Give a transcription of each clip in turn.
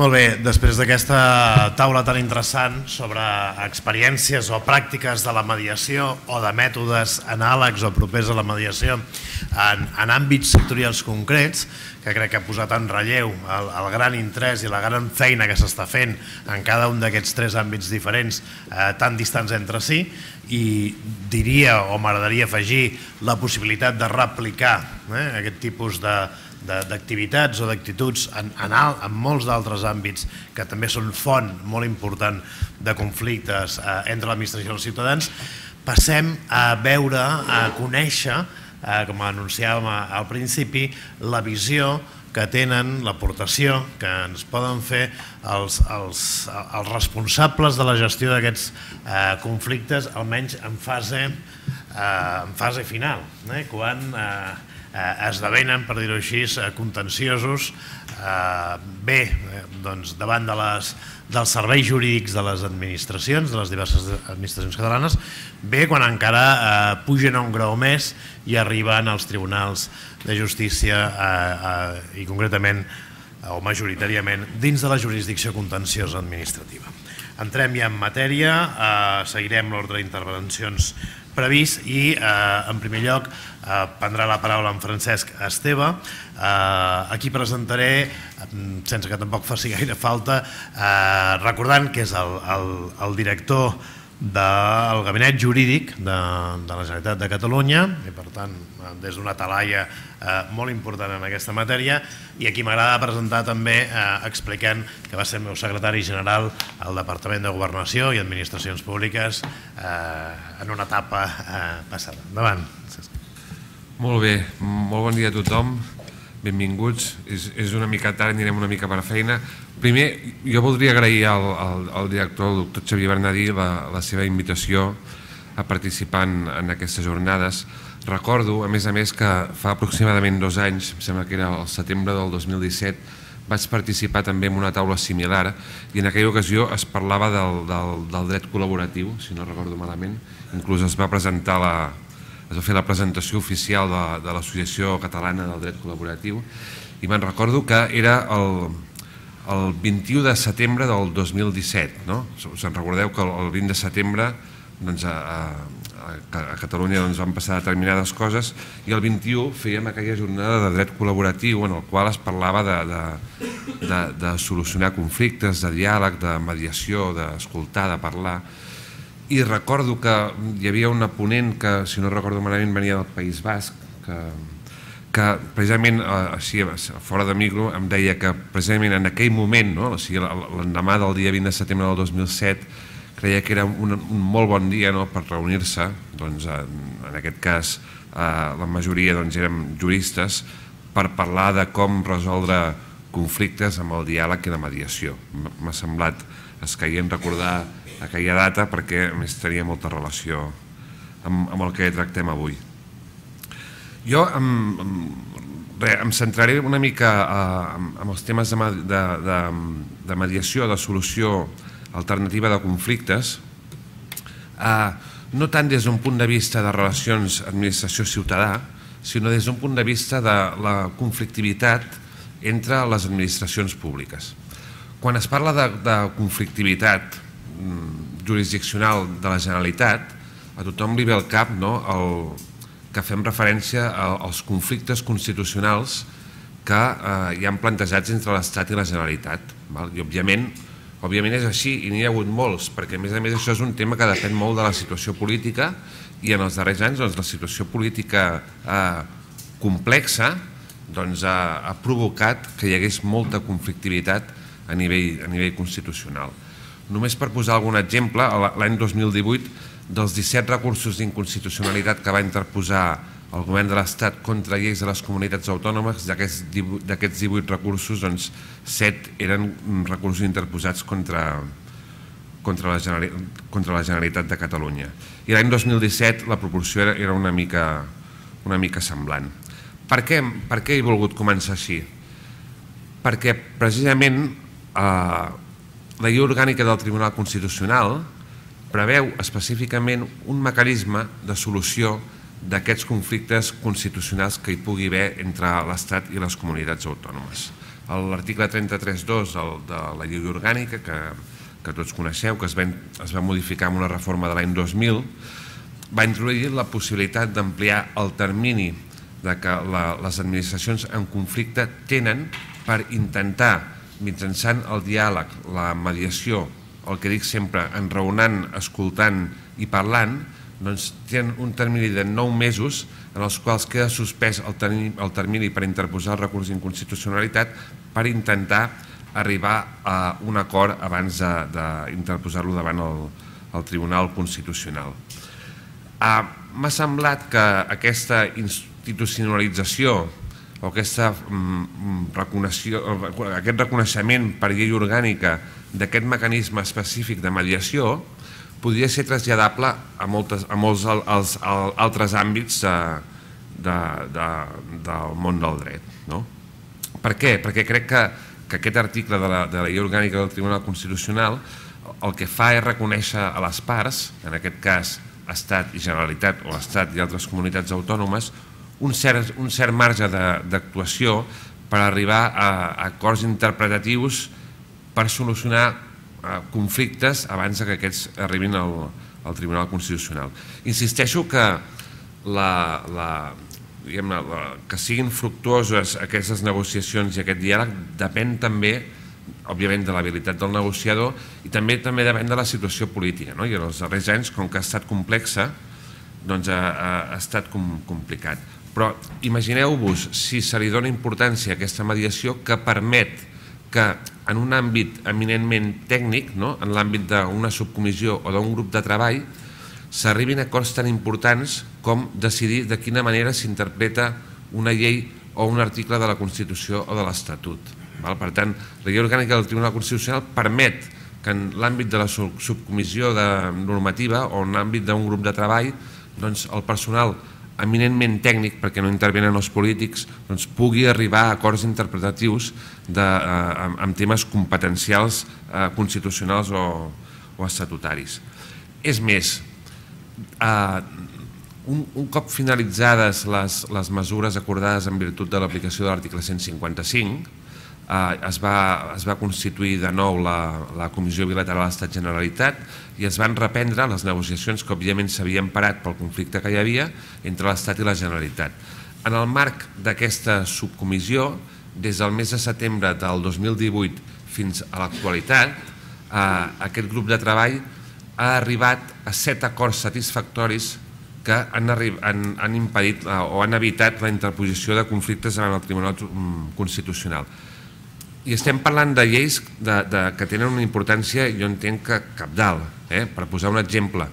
Molt bé, després d'aquesta taula tan interessant sobre experiències o pràctiques de la mediació o de mètodes anàlegs o propers a la mediació en àmbits sectorials concrets, que crec que ha posat en relleu el gran interès i la gran feina que s'està fent en cada un d'aquests tres àmbits diferents tan distants entre si, i diria o m'agradaria afegir la possibilitat de replicar aquest tipus d'activitats o d'actituds en molts d'altres àmbits que també són font molt important de conflictes entre l'administració i els ciutadans, passem a veure, a conèixer, com anunciàvem al principi, la visió que tenen, l'aportació que ens poden fer els responsables de la gestió d'aquests conflictes, almenys en fase final, quan esdevenen, per dir-ho així, contenciosos bé davant dels serveis jurídics de les administracions, de les diverses administracions catalanes, bé quan encara pugen a un grau més i arriben als tribunals de justícia i concretament o majoritàriament dins de la jurisdicció contenciosa administrativa. Entrem ja en matèria, seguirem l'ordre d'intervencions previst i, en primer lloc, prendrà la paraula en Francesc Esteve. Aquí presentaré, sense que tampoc faci gaire falta, recordant que és el director del Gabinet Jurídic de la Generalitat de Catalunya i, per tant, des d'una talaia molt important en aquesta matèria, i aquí m'agrada presentar també explicant que va ser el meu secretari general al Departament de Governació i Administracions Públiques en una etapa passada. Endavant. Molt bé, molt bon dia a tothom, benvinguts, és una mica tard, anirem una mica per feina. Primer, jo voldria agrair al director, el doctor Xavier Bernadí, la seva invitació a participar en aquestes jornades. Recordo, a més, que fa aproximadament 2 anys, em sembla que era el setembre del 2017, vaig participar també en una taula similar i en aquella ocasió es parlava del dret col·laboratiu, si no recordo malament. Inclús es va fer la presentació oficial de l'Associació Catalana del Dret Col·laboratiu, i me'n recordo que era el 21 de setembre del 2017, no? Us en recordeu que el 20 de setembre a Catalunya van passar determinades coses i el 21 fèiem aquella jornada de dret col·laboratiu en el qual es parlava de solucionar conflictes, de diàleg, de mediació, d'escoltar, de parlar, i recordo que hi havia una ponent que, si no recordo malament, venia del País Basc, que precisament, així fora de micro, em deia que precisament en aquell moment, l'endemà del dia 20 de setembre del 2007, creia que era un molt bon dia per reunir-se. En aquest cas, la majoria érem juristes, per parlar de com resoldre conflictes amb el diàleg i la mediació. M'ha semblat escaient recordar aquella data perquè a més tenia molta relació amb el que tractem avui. Jo em centraré una mica en els temes de mediació, de solució alternativa de conflictes, no tant des d'un punt de vista de relacions administració-ciutadà, sinó des d'un punt de vista de la conflictivitat entre les administracions públiques. Quan es parla de conflictivitat jurisdiccional de la Generalitat, a tothom li ve al cap que fem referència als conflictes constitucionals que hi han plantejats entre l'Estat i la Generalitat. I òbviament és així, i n'hi ha hagut molts, perquè a més això és un tema que depèn molt de la situació política, i en els darrers anys la situació política complexa ha provocat que hi hagués molta conflictivitat a nivell constitucional. Només per posar algun exemple, l'any 2018, dels 17 recursos d'inconstitucionalitat que va interposar el govern de l'Estat contra lleis de les comunitats autònomes, d'aquests 18 recursos, 7 eren recursos interposats contra la Generalitat de Catalunya. I l'any 2017 la proporció era una mica semblant. Per què he volgut començar així? Perquè precisament la llei orgànica del Tribunal Constitucional preveu específicament un mecanisme de solució d'aquests conflictes constitucionals que hi pugui haver entre l'Estat i les comunitats autònomes. l'article 33.2 de la llei orgànica, que tots coneixeu, que es va modificar amb una reforma de l'any 2000, va introduir la possibilitat d'ampliar el termini que les administracions en conflicte tenen per intentar, mitjançant el diàleg, la mediació, el que dic sempre, enraonant, escoltant i parlant, doncs tenen un termini de 9 mesos en els quals queda suspès el termini per interposar el recurs d'inconstitucionalitat per intentar arribar a un acord abans d'interposar-lo davant el Tribunal Constitucional. M'ha semblat que aquesta institucionalització o aquest reconeixement per llei orgànica d'aquest mecanisme específic de mediació podria ser traslladable a molts altres àmbits del món del dret. Per què? Perquè crec que aquest article de la llei orgànica del Tribunal Constitucional el que fa és reconèixer a les parts, en aquest cas Estat i Generalitat o Estat i altres comunitats autònomes, un cert marge d'actuació per arribar a acords interpretatius per solucionar conflictes abans que aquests arribin al Tribunal Constitucional. Insisteixo que siguin fructuoses aquestes negociacions i aquest diàleg depèn també, òbviament, de l'habilitat del negociador i també depèn de la situació política. I en els darrers anys, com que ha estat complexa, doncs ha estat complicat. Però imagineu-vos si se li dona importància a aquesta mediació que permet que en un àmbit eminentment tècnic, en l'àmbit d'una subcomissió o d'un grup de treball, s'arribin a acords tan importants com decidir de quina manera s'interpreta una llei o un article de la Constitució o de l'Estatut. Per tant, la llei orgànica del Tribunal Constitucional permet que en l'àmbit de la subcomissió normativa o en l'àmbit d'un grup de treball el personal eminentment tècnic, perquè no intervenen els polítics, pugui arribar a acords interpretatius amb temes competencials constitucionals o estatutaris. És més, un cop finalitzades les mesures acordades en virtut de l'aplicació de l'article 155, es va constituir de nou la Comissió Bilateral de l'Estat Generalitat i es van reprendre les negociacions que òbviament s'havien parat pel conflicte que hi havia entre l'Estat i la Generalitat. En el marc d'aquesta subcomissió, des del mes de setembre del 2018 fins a l'actualitat, aquest grup de treball ha arribat a 7 acords satisfactoris que han impedit o han evitat la interposició de conflictes davant el Tribunal Constitucional. I estem parlant de lleis que tenen una importància, jo entenc que cabdal. Per posar un exemple,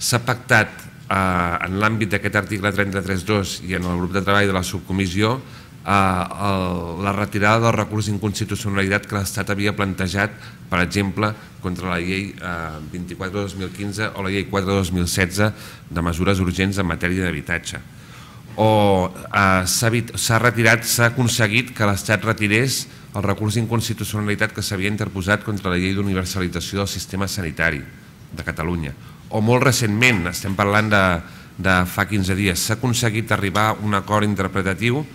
s'ha pactat en l'àmbit d'aquest article 33.2 i en el grup de treball de la subcomissió la retirada del recurs d'inconstitucionalitat que l'Estat havia plantejat, per exemple, contra la llei 24/2015 o la llei 4/2016 de mesures urgents en matèria d'habitatge. O s'ha retirat, s'ha aconseguit que l'Estat retirés el recurs d'inconstitucionalitat que s'havia interposat contra la llei d'universalització del sistema sanitari de Catalunya. O molt recentment, estem parlant de fa 15 dies, s'ha aconseguit arribar a un acord interpretatiu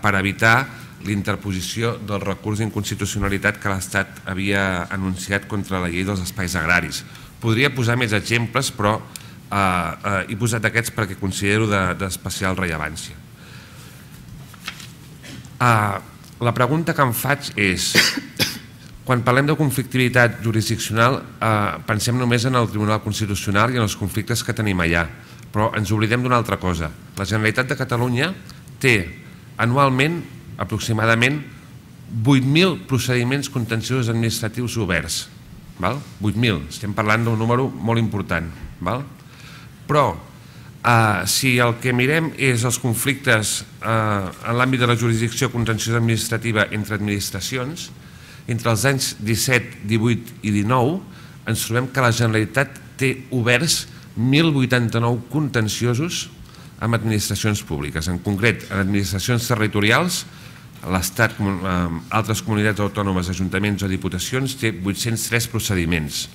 per evitar l'interposició del recurs d'inconstitucionalitat que l'Estat havia anunciat contra la llei dels espais agraris. Podria posar més exemples, però he posat aquests perquè considero d'especial rellevància. La pregunta que em faig és, quan parlem de conflictivitat jurisdiccional, pensem només en el Tribunal Constitucional i en els conflictes que tenim allà, però ens oblidem d'una altra cosa. La Generalitat de Catalunya té anualment aproximadament 8.000 procediments contenciosos administratius oberts. 8.000, estem parlant d'un número molt important. Però si el que mirem és els conflictes en l'àmbit de la jurisdicció contenciosa administrativa entre administracions, entre els anys 17, 18 i 19 ens trobem que la Generalitat té oberts 1.089 contenciosos amb administracions públiques, en concret en administracions territorials, l'Estat, altres comunitats autònomes, ajuntaments o diputacions, té 803 procediments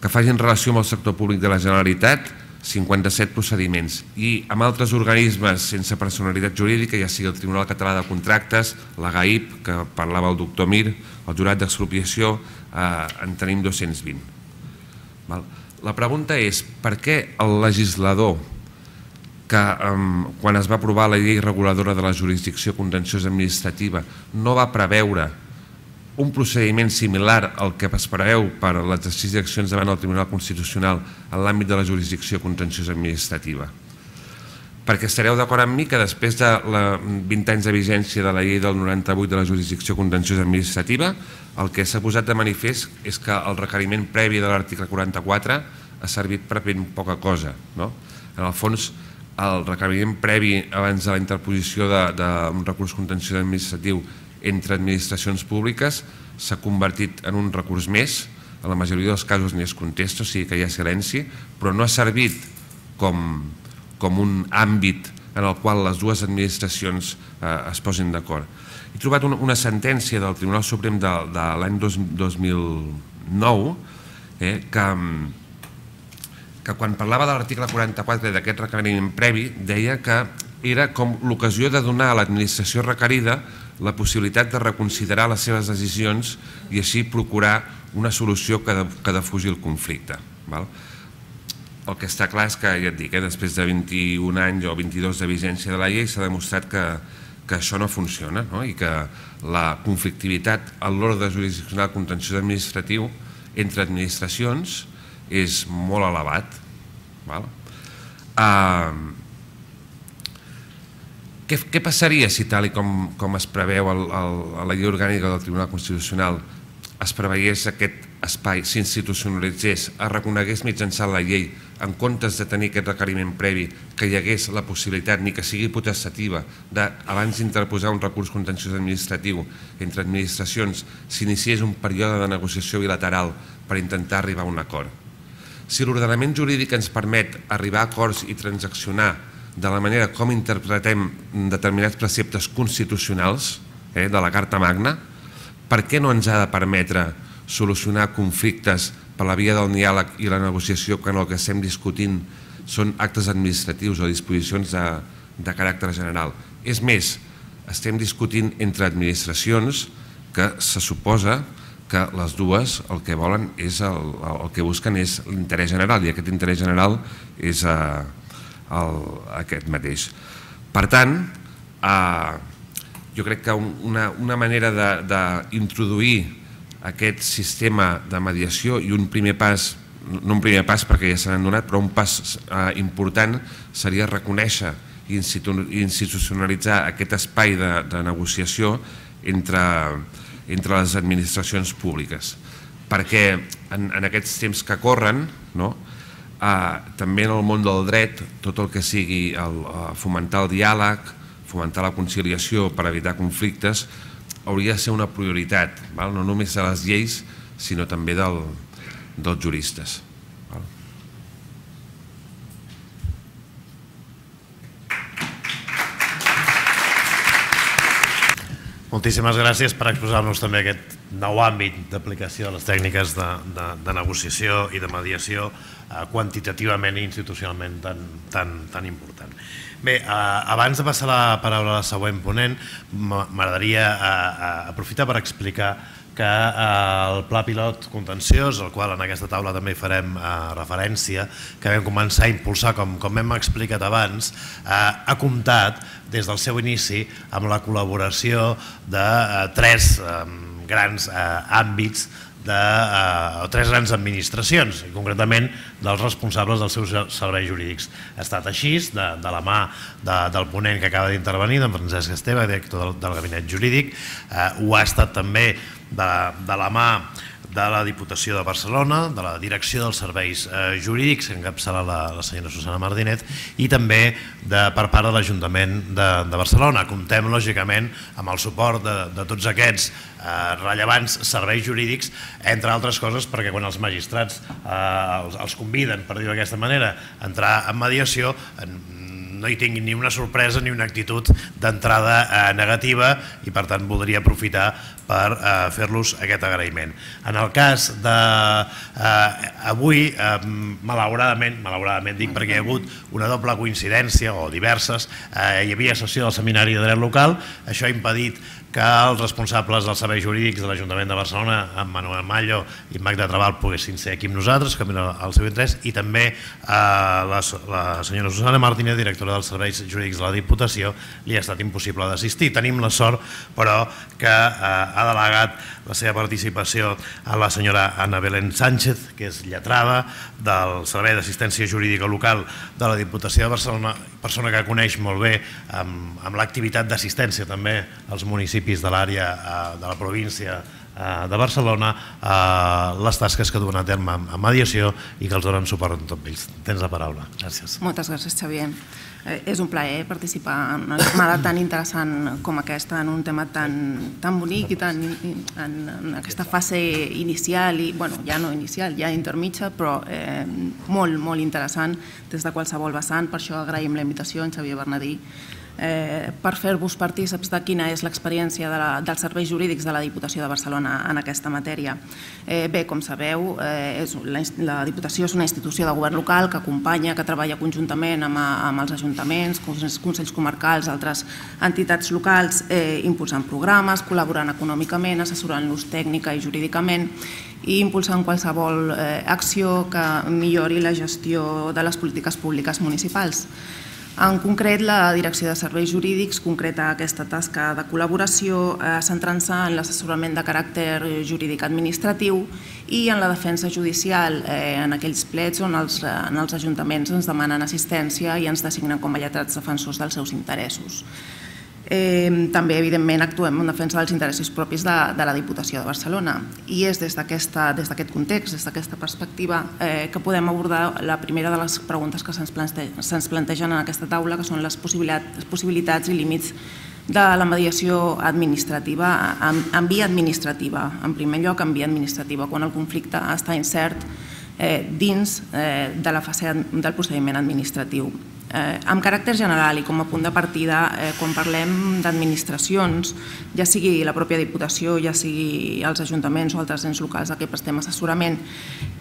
que facin relació amb el sector públic de la Generalitat, 57 procediments, i amb altres organismes sense personalitat jurídica, ja sigui el Tribunal Català de Contractes, la GAIP, que parlava el doctor Mir, el Jurat d'Expropiació, en tenim 220. La pregunta és per què el legislador, que quan es va aprovar la llei reguladora de la jurisdicció contenciosa administrativa no va preveure un procediment similar al que es preveu per a l'exercici d'accions davant del Tribunal Constitucional en l'àmbit de la jurisdicció contenciosa administrativa. Perquè estareu d'acord amb mi que després de 20 anys de vigència de la llei del 98 de la jurisdicció contenciosa administrativa, el que s'ha posat de manifest és que el requeriment previ de l'article 44 ha servit per ben poca cosa. En el fons, el requeriment previ abans de la interposició d'un recurs contenciós administratiu entre administracions públiques s'ha convertit en un recurs més, en la majoria dels casos ni es contesta, o sigui que hi ha silenci, però no ha servit com un àmbit en el qual les dues administracions es posin d'acord. He trobat una sentència del Tribunal Suprem de l'any 2009 que quan parlava de l'article 44 d'aquest requeriment previ deia que era com l'ocasió de donar a l'administració requerida la possibilitat de reconsiderar les seves decisions i així procurar una solució que defugi el conflicte. El que està clar és que, ja et dic, després de 21 anys o 22 de vigència de la llei s'ha demostrat que això no funciona i que la conflictivitat a l'ordre jurisdiccional contenciós administratiu entre administracions és molt elevat. Què passaria si, tal com es preveu a la llei orgànica del Tribunal Constitucional, es preveiés aquest espai, s'institucionalitzés, es reconegués mitjançant la llei, en comptes de tenir aquest requeriment previ, que hi hagués la possibilitat, ni que sigui potestativa, d'abans d'interposar un recurs contenciós administratiu entre administracions, s'iniciés un període de negociació bilateral per intentar arribar a un acord? Si l'ordenament jurídic ens permet arribar a acords i transaccionar de la manera com interpretem determinats preceptes constitucionals de la Carta Magna, per què no ens ha de permetre solucionar conflictes per la via del diàleg i la negociació quan el que estem discutint són actes administratius o disposicions de caràcter general? És més, estem discutint entre administracions que se suposa que les dues el que volen és el que busquen és l'interès general, i aquest interès general és aquest mateix. Per tant, jo crec que una manera d'introduir aquest sistema de mediació i un primer pas, no un primer pas perquè ja se n'han donat, però un pas important seria reconèixer i institucionalitzar aquest espai de negociació entre les administracions públiques. Perquè en aquests temps que corren, també en el món del dret, tot el que sigui fomentar el diàleg, fomentar la conciliació per evitar conflictes, hauria de ser una prioritat, no només de les lleis, sinó també dels juristes. Moltíssimes gràcies per exposar-nos també aquest nou àmbit d'aplicació de les tècniques de negociació i de mediació quantitativament i institucionalment tan important. Bé, abans de passar la paraula a la següent ponent, m'agradaria aprofitar per explicar que el pla pilot contenciós, al qual en aquesta taula també farem referència, que vam començar a impulsar, com hem explicat abans, ha comptat des del seu inici amb la col·laboració de tres grans administracions, i concretament dels responsables dels seus serveis jurídics. Ha estat així, de la mà del ponent que acaba d'intervenir, d'en Francesc Esteve, director del Gabinet Jurídic, ho ha estat també de la mà de la Diputació de Barcelona, de la Direcció dels Serveis Jurídics, que encapçala la senyora Susanna Martínez, i també per part de l'Ajuntament de Barcelona. Comptem, lògicament, amb el suport de tots aquests rellevants serveis jurídics, entre altres coses perquè quan els magistrats els conviden, per dir-ho d'aquesta manera, a entrar en mediació, no hi tinguin ni una sorpresa ni una actitud d'entrada negativa i per tant voldria aprofitar per fer-los aquest agraïment. En el cas d'avui, malauradament dic perquè hi ha hagut una doble coincidència o diverses, hi havia sessió del Seminari de Dret Local, això ha impedit que els responsables dels serveis jurídics de l'Ajuntament de Barcelona, en Manuel Mallo i Magda Trabal, poguessin ser aquí amb nosaltres, que mira el seu interès, i també la senyora Susanna Martínez, directora dels serveis jurídics de la Diputació, li ha estat impossible d'assistir. Tenim la sort, però, que ha delegat la seva participació a la senyora Ana Belén Sánchez, que és lletrada del Servei d'Assistència Jurídica Local de la Diputació de Barcelona, persona que coneix molt bé amb l'activitat d'assistència també als municipis de l'àrea de la província de Barcelona, les tasques que duen a terme en mediació i que els donen suport en tots ells. Tens la paraula. Gràcies. Moltes gràcies, Xavier. És un plaer participar en una jornada tan interessant com aquesta, en un tema tan bonic i en aquesta fase inicial, ja no inicial, ja intermitja, però molt, molt interessant des de qualsevol vessant. Per això agraïm la invitació a en Xavier Bernadí per fer-vos partícips de quina és l'experiència dels serveis jurídics de la Diputació de Barcelona en aquesta matèria. Bé, com sabeu, la Diputació és una institució de govern local que acompanya, que treballa conjuntament amb els ajuntaments, consells comarcals, altres entitats locals, impulsant programes, col·laborant econòmicament, assessorant-los tècnica i jurídicament i impulsant qualsevol acció que millori la gestió de les polítiques públiques municipals. En concret, la Direcció de Serveis Jurídics concreta aquesta tasca de col·laboració centrant-se en l'assessorament de caràcter jurídic-administratiu i en la defensa judicial en aquells plets on els ajuntaments ens demanen assistència i ens designen com a lletrats defensors dels seus interessos. També, evidentment, actuem en defensa dels interessos propis de la Diputació de Barcelona i és des d'aquest context, des d'aquesta perspectiva, que podem abordar la primera de les preguntes que se'ns plantegen en aquesta taula, que són les possibilitats i límits de la mediació administrativa en via administrativa, en primer lloc en via administrativa, quan el conflicte està incert dins de la fase del procediment administratiu. Amb caràcter general i com a punt de partida, quan parlem d'administracions, ja sigui la pròpia Diputació, ja sigui els ajuntaments o altres ens locals a què prestem assessorament,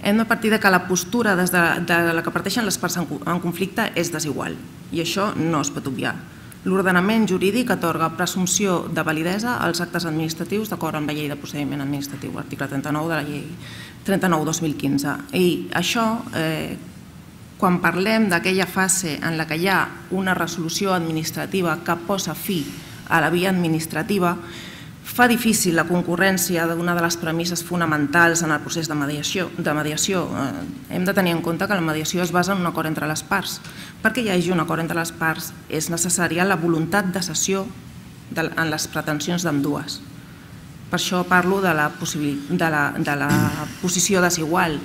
hem de partir que la postura des de la que parteixen les parts en conflicte és desigual i això no es pot obviar. L'ordenament jurídic atorga presumpció de validesa als actes administratius d'acord amb la llei de procediment administratiu, l'article 39 de la llei 39/2015. I això, quan parlem d'aquella fase en què hi ha una resolució administrativa que posa fi a la via administrativa, fa difícil la concurrència d'una de les premisses fonamentals en el procés de mediació. Hem de tenir en compte que la mediació es basa en un acord entre les parts. Perquè hi hagi un acord entre les parts és necessària la voluntat de cessió en les pretensions d'ambdues. Per això parlo de la posició desigual.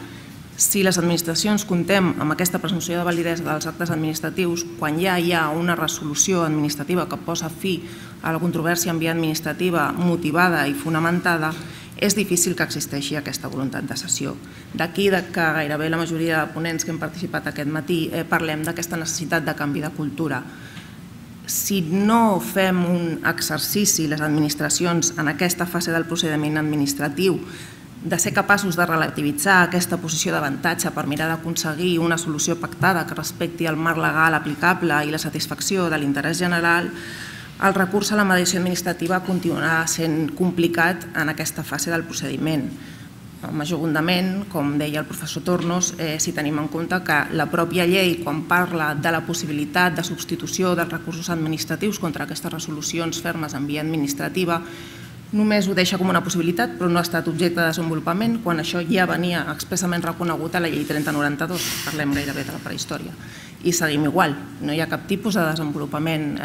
Si les administracions comptem amb aquesta presumpció de validesa dels actes administratius, quan ja hi ha una resolució administrativa que posa fi a la controvèrsia en via administrativa motivada i fonamentada, és difícil que existeixi aquesta voluntat de cessió. D'aquí que gairebé la majoria de ponents que hem participat aquest matí parlem d'aquesta necessitat de canvi de cultura. Si no fem un exercici, les administracions, en aquesta fase del procediment administratiu, de ser capaços de relativitzar aquesta posició d'avantatge per mirar d'aconseguir una solució pactada que respecti el marc legal aplicable i la satisfacció de l'interès general, el recurs a la mediació administrativa continuarà sent complicat en aquesta fase del procediment. Majorment, com deia el professor Tornos, si tenim en compte que la pròpia llei, quan parla de la possibilitat de substitució dels recursos administratius contra aquestes resolucions fermes en via administrativa, només ho deixa com una possibilitat, però no ha estat objecte de desenvolupament, quan això ja venia expressament reconegut a la llei 30/92, parlem gairebé de la prehistòria. I seguim igual, no hi ha cap tipus de desenvolupament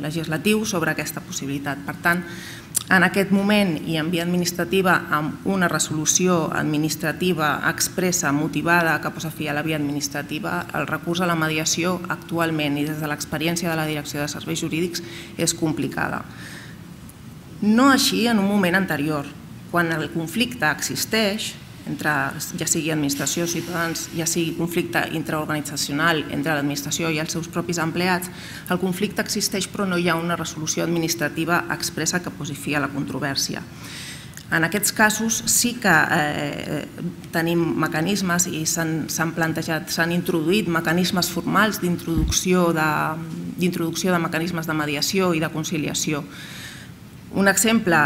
legislatiu sobre aquesta possibilitat. Per tant, en aquest moment i en via administrativa, amb una resolució administrativa expressa, motivada, que posa fi a la via administrativa, el recurs a la mediació actualment i des de l'experiència de la Direcció de Serveis Jurídics és complicada. No així en un moment anterior, quan el conflicte existeix ja sigui administració, ciutadans, ja sigui conflicte intraorganitzacional entre l'administració i els seus propis empleats, el conflicte existeix però no hi ha una resolució administrativa expressa que posi fi a la controvèrsia. En aquests casos sí que tenim mecanismes i s'han plantejat, s'han introduït mecanismes formals d'introducció de mecanismes de mediació i de conciliació. Un exemple,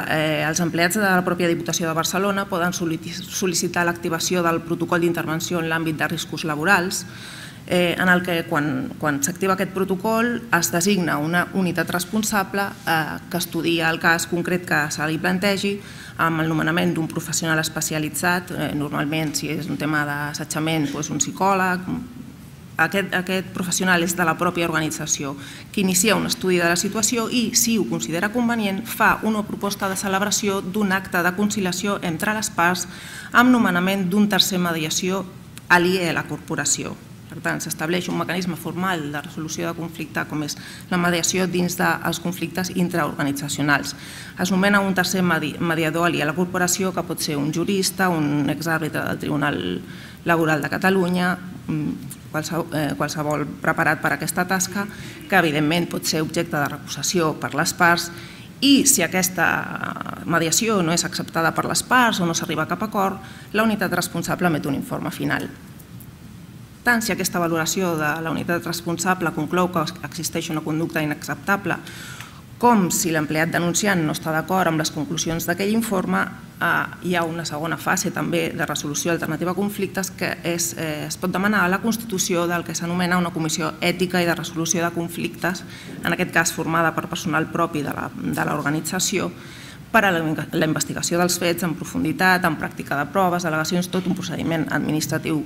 els empleats de la pròpia Diputació de Barcelona poden sol·licitar l'activació del protocol d'intervenció en l'àmbit de riscos laborals, en el que quan s'activa aquest protocol es designa una unitat responsable que estudia el cas concret que se li plantegi amb el nomenament d'un professional especialitzat, normalment si és un tema d'assetjament un psicòleg. Aquest professional és de la pròpia organització que inicia un estudi de la situació i, si ho considera convenient, fa una proposta de celebració d'un acte de conciliació entre les parts amb nomenament d'un tercer mediació aliè a la corporació. Per tant, s'estableix un mecanisme formal de resolució de conflicte com és la mediació dins dels conflictes intraorganitzacionals. Es nomena un tercer mediador aliè a la corporació que pot ser un jurista, un exàrbitre del Tribunal Laboral de Catalunya, qualsevol preparat per a aquesta tasca, que evidentment pot ser objecte de recusació per les parts, i si aquesta mediació no és acceptada per les parts o no s'arriba a cap acord, la unitat responsable emet un informe final. Tant si aquesta valoració de la unitat responsable conclou que existeix una conducta inacceptable com si l'empleat denunciant no està d'acord amb les conclusions d'aquell informe, hi ha una segona fase també de resolució alternativa a conflictes que es pot demanar a la constitució del que s'anomena una comissió ètica i de resolució de conflictes, en aquest cas formada per personal propi de l'organització, per a la investigació dels fets en profunditat, en pràctica de proves, al·legacions, tot un procediment administratiu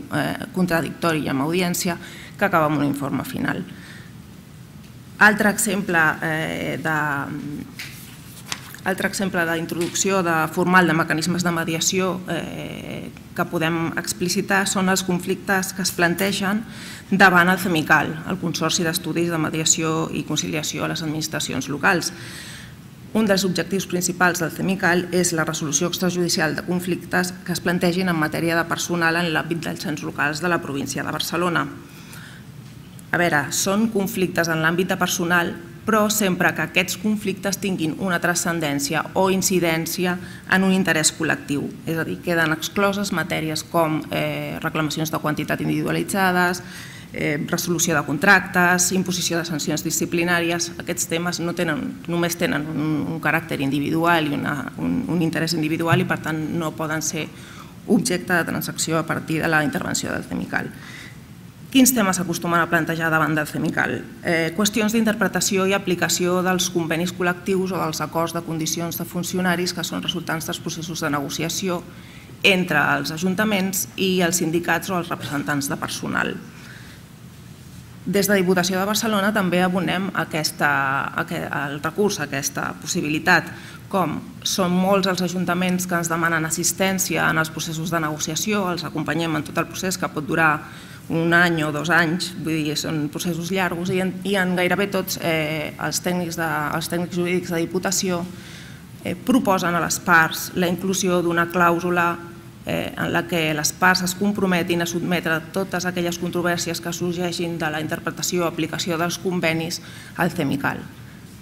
contradictori i amb audiència que acaba amb un informe final. Altre exemple d'introducció formal de mecanismes de mediació que podem explicitar són els conflictes que es plantegen davant el FEMICAL, el Consorci d'Estudis de Mediació i Conciliació a les Administracions Locals. Un dels objectius principals del FEMICAL és la resolució extrajudicial de conflictes que es plantegin en matèria de personal en l'àmbit dels ens locals de la província de Barcelona. A veure, són conflictes en l'àmbit de personal, però sempre que aquests conflictes tinguin una transcendència o incidència en un interès col·lectiu. És a dir, queden excloses matèries com reclamacions de quantitat individualitzades, resolució de contractes, imposició de sancions disciplinàries. Aquests temes només tenen un caràcter individual i un interès individual i, per tant, no poden ser objecte de transacció a partir de la intervenció del FEMICAL. Quins temes s'acostumen a plantejar davant del FEMICAL? Qüestions d'interpretació i aplicació dels convenis col·lectius o dels acords de condicions de funcionaris que són resultants dels processos de negociació entre els ajuntaments i els sindicats o els representants de personal. Des de Diputació de Barcelona també abonem el recurs a aquesta possibilitat. Com són molts els ajuntaments que ens demanen assistència en els processos de negociació, els acompanyem en tot el procés que pot durar un any o 2 anys, vull dir, són processos llargs, i en gairebé tots els tècnics jurídics de Diputació proposen a les parts la inclusió d'una clàusula en la que les parts es comprometin a sotmetre totes aquelles controvèrsies que sorgeixin de la interpretació o aplicació dels convenis al FEMICAL,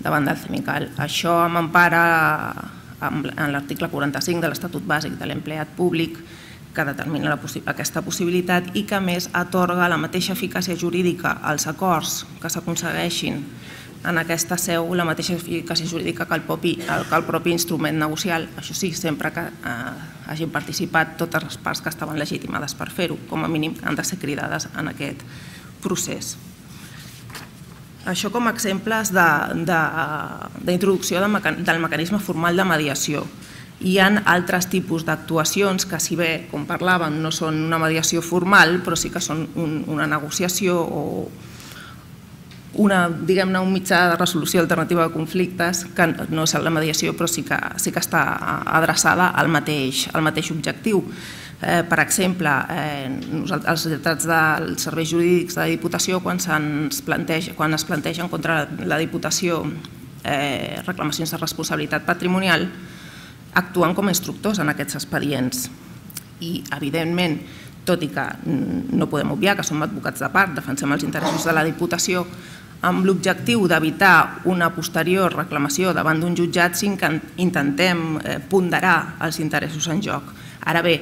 davant del FEMICAL. Això m'empara en l'article 45 de l'Estatut Bàsic de l'Empleat Públic, que determina aquesta possibilitat i que, a més, atorga la mateixa eficàcia jurídica als acords que s'aconsegueixin en aquesta seu, la mateixa eficàcia jurídica que el propi instrument negocial. Això sí, sempre que hagin participat totes les parts que estaven legitimades per fer-ho, com a mínim han de ser cridades en aquest procés. Això com a exemples d'introducció del mecanisme formal de mediació. Hi ha altres tipus d'actuacions que, si bé, com parlàvem, no són una mediació formal, però sí que són una negociació o un mitjà de resolució alternativa de conflictes, que no és la mediació, però sí que està adreçada al mateix objectiu. Per exemple, els lletrats dels serveis jurídics de la Diputació, quan es plantegen contra la Diputació reclamacions de responsabilitat patrimonial, actuen com a instructors en aquests expedients. i, evidentment, tot i que no podem obviar que som advocats de part, defensem els interessos de la Diputació, amb l'objectiu d'evitar una posterior reclamació davant d'un jutjat si intentem ponderar els interessos en joc. Ara bé,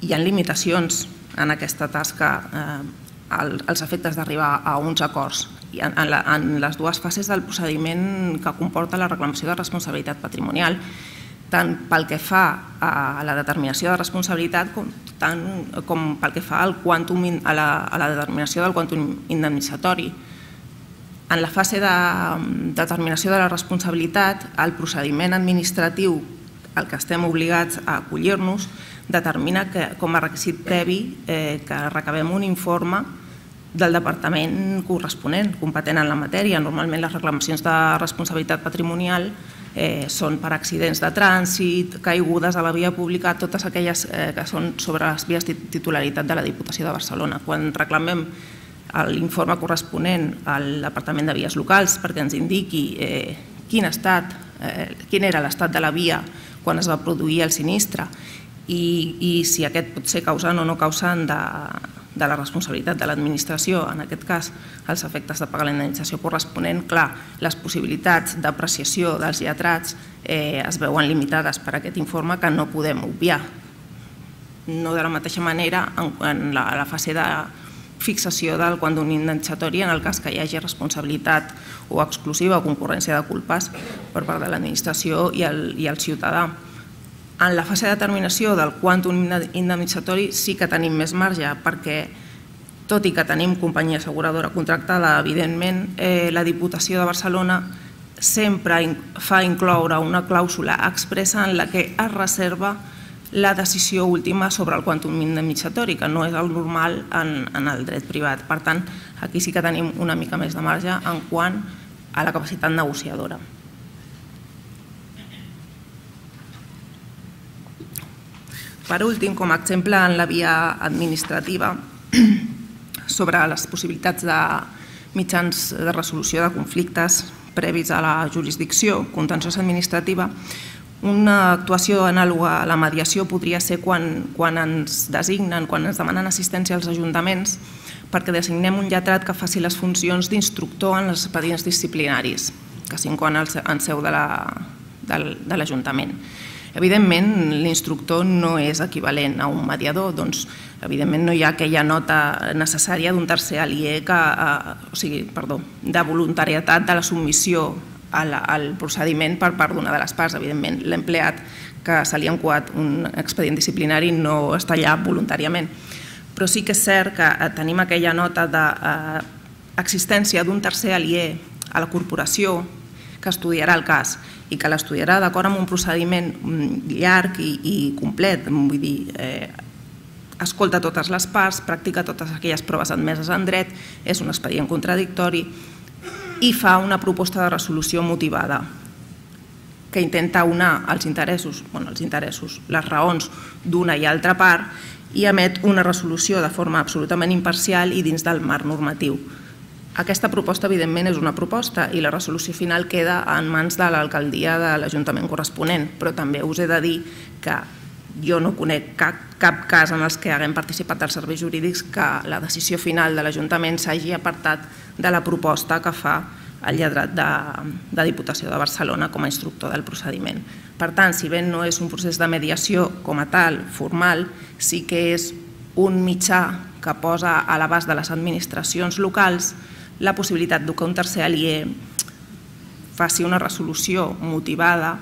hi ha limitacions en aquesta tasca als efectes d'arribar a uns acords en les dues fases del procediment que comporta la reclamació de responsabilitat patrimonial, tant pel que fa a la determinació de responsabilitat com pel que fa a la determinació del quantum indemnitzatori. En la fase de determinació de la responsabilitat, el procediment administratiu al que estem obligats a acollir-nos determina com a requisit previ que recabem un informe del departament corresponent, competent en la matèria. Normalment les reclamacions de responsabilitat patrimonial són per accidents de trànsit, caigudes a la via pública, totes aquelles que són sobre les vies de titularitat de la Diputació de Barcelona. Quan reclamem l'informe corresponent al Departament de Vies Locals perquè ens indiqui quin era l'estat de la via quan es va produir el sinistre i si aquest pot ser causant o no causant de la responsabilitat de l'administració, en aquest cas els efectes de pagar la indemnització corresponent, clar, les possibilitats d'apreciació dels lletrats es veuen limitades per aquest informe que no podem obviar. No de la mateixa manera en la fase de fixació del quantum indemnitzatori en el cas que hi hagi responsabilitat o exclusiva o concurrència de culpes per part de l'administració i el ciutadà. En la fase de determinació del quantum indemnitzatori sí que tenim més marge perquè, tot i que tenim companyia asseguradora contractada, evidentment la Diputació de Barcelona sempre fa incloure una clàusula expressa en la que es reserva la decisió última sobre el quantum indemnitzatori, que no és el normal en el dret privat. Per tant, aquí sí que tenim una mica més de marge en quant a la capacitat negociadora. Per últim, com a exemple en la via administrativa sobre les possibilitats de mitjans de resolució de conflictes previs a la jurisdicció contenciosa administrativa, una actuació anàloga a la mediació podria ser quan ens designen, quan ens demanen assistència als ajuntaments perquè designem un lletrat que faci les funcions d'instructor en els expedients disciplinaris que s'inclouen en seu de l'Ajuntament. Evidentment, l'instructor no és equivalent a un mediador, doncs evidentment no hi ha aquella nota necessària d'un tercer aliè de voluntarietat de la submissió al procediment per part d'una de les parts. Evidentment, l'empleat que se li ha encomanat un expedient disciplinari no està allà voluntàriament. Però sí que és cert que tenim aquella nota d'existència d'un tercer aliè a la corporació que estudiarà el cas i que l'estudiarà d'acord amb un procediment llarg i complet, vull dir, escolta totes les parts, practica totes aquelles proves admeses en dret, és un expedient contradictori i fa una proposta de resolució motivada que intenta unir les raons d'una i altra part i emet una resolució de forma absolutament imparcial i dins del marc normatiu. Aquesta proposta, evidentment, és una proposta i la resolució final queda en mans de l'alcaldia de l'Ajuntament corresponent, però també us he de dir que jo no conec cap cas en els que haguem participat als serveis jurídics que la decisió final de l'Ajuntament s'hagi apartat de la proposta que fa el lletrat de Diputació de Barcelona com a instructor del procediment. Per tant, si bé no és un procés de mediació com a tal, formal, sí que és un mitjà que posa a l'abast de les administracions locals la possibilitat que un tercer aliè faci una resolució motivada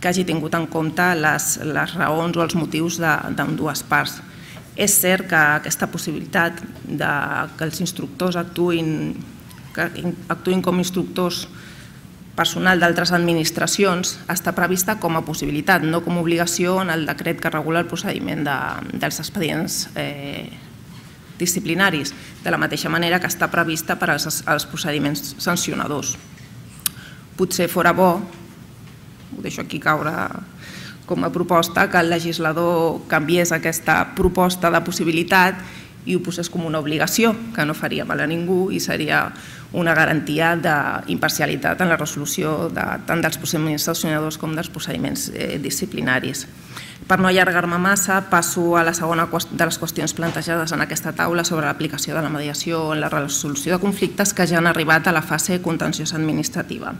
que hagi tingut en compte les raons o els motius d'ambdues parts. És cert que aquesta possibilitat que els instructors actuïn com instructors personal d'altres administracions està prevista com a possibilitat, no com a obligació en el decret que regula el procediment dels expedients disciplinaris, de la mateixa manera que està prevista per als procediments sancionadors. Potser fora bo, ho deixo aquí caure com a proposta, que el legislador canviés aquesta proposta de possibilitat i ho posés com una obligació, que no faria mal a ningú i seria una garantia d'imparcialitat en la resolució tant dels procediments sancionadors com dels procediments disciplinaris. Per no allargar-me massa, passo a la segona de les qüestions plantejades en aquesta taula sobre l'aplicació de la mediació en la resolució de conflictes que ja han arribat a la fase contenciosa administrativa.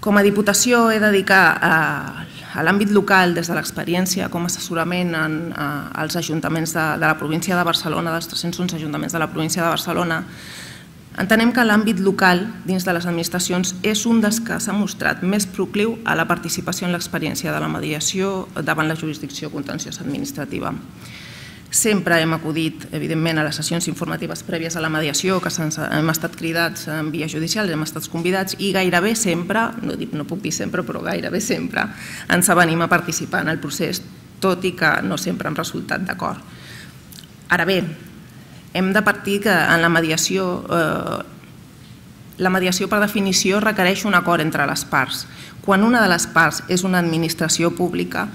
Com a Diputació he de dedicar a l'àmbit local, des de l'experiència com a assessorament als ajuntaments de la província de Barcelona, dels 311 ajuntaments de la província de Barcelona, entenem que l'àmbit local dins de les administracions és un dels que s'ha mostrat més procliu a la participació en l'experiència de la mediació davant la jurisdicció contenciosa administrativa. Sempre hem acudit, evidentment, a les sessions informatives prèvies a la mediació, que hem estat cridats en via judicial, hem estat convidats i gairebé sempre, no puc dir sempre, però gairebé sempre, ens avenim a participar en el procés, tot i que no sempre hem resultat d'acord. Ara bé, hem de partir que en la mediació per definició requereix un acord entre les parts. Quan una de les parts és una administració pública,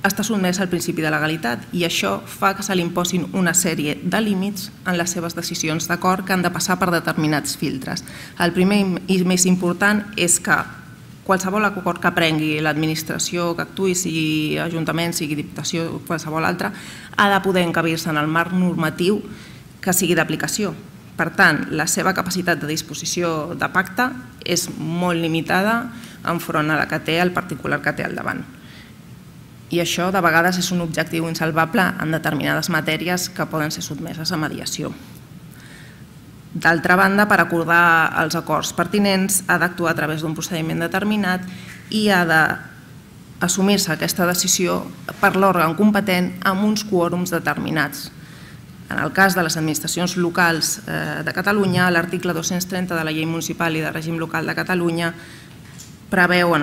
està sotmesa al principi de legalitat i això fa que se li imposin una sèrie de límits en les seves decisions d'acord que han de passar per determinats filtres. El primer i més important és que qualsevol acord que prengui l'administració que actuï, sigui ajuntament, sigui diputació o qualsevol altra, ha de poder encabir-se en el marc normatiu que sigui d'aplicació. Per tant, la seva capacitat de disposició de pacte és molt limitada enfront a la que té el particular que té al davant. I això, de vegades, és un objectiu insalvable en determinades matèries que poden ser sotmeses a mediació. D'altra banda, per acordar els acords pertinents, ha d'actuar a través d'un procediment determinat i ha d'assumir-se aquesta decisió per l'òrgan competent amb uns quòrums determinats. En el cas de les administracions locals de Catalunya, l'article 230 de la Llei Municipal i de Règim Local de Catalunya preveu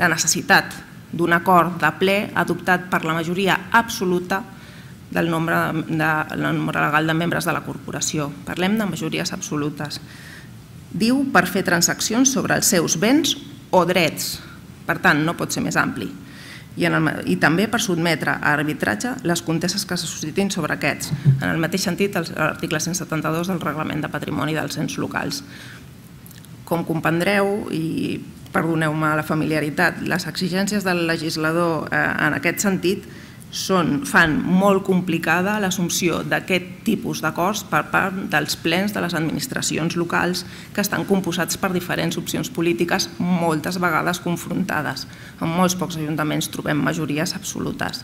la necessitat d'un acord de ple adoptat per la majoria absoluta del nombre legal de membres de la corporació. Parlem de majories absolutes. Diu per fer transaccions sobre els seus béns o drets. Per tant, no pot ser més ampli. I també per sotmetre a arbitratge les contestes que se suscitin sobre aquests. En el mateix sentit, l'article 172 del Reglament de Patrimoni dels Ens Locals. Com comprendreu, i perdoneu-me la familiaritat, les exigències del legislador en aquest sentit fan molt complicada l'assumpció d'aquest tipus d'acords per part dels plens de les administracions locals que estan composats per diferents opcions polítiques moltes vegades confrontades. En molts pocs ajuntaments trobem majories absolutes.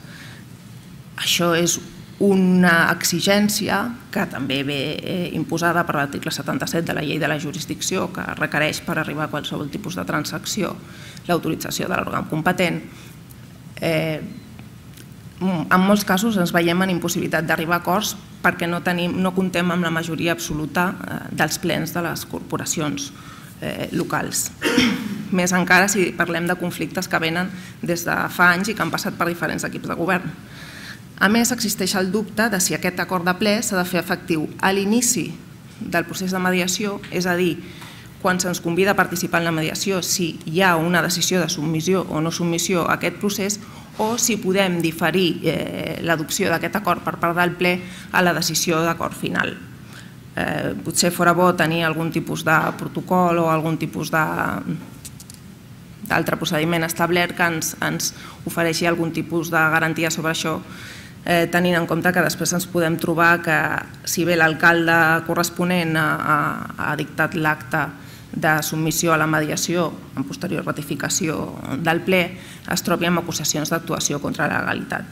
Això és una exigència que també ve imposada per l'article 77 de la Llei de la Jurisdicció, que requereix per arribar a qualsevol tipus de transacció l'autorització de l'òrgan competent. En molts casos ens veiem en impossibilitat d'arribar a acords perquè no comptem amb la majoria absoluta dels plens de les corporacions locals. Més encara si parlem de conflictes que venen des de fa anys i que han passat per diferents equips de govern. A més, existeix el dubte de si aquest acord de ple s'ha de fer efectiu a l'inici del procés de mediació, és a dir, quan se'ns convida a participar en la mediació, si hi ha una decisió de submissió o no submissió a aquest procés, o si podem diferir l'adopció d'aquest acord per part del ple a la decisió d'acord final. Potser fora bo tenir algun tipus de protocol o algun tipus d'altre procediment establert que ens ofereixi algun tipus de garantia sobre això, tenint en compte que després ens podem trobar que si bé l'alcalde corresponent ha dictat l'acte de submissió a la mediació en posterior ratificació del ple, es trobi amb acusacions d'actuació contra la legalitat.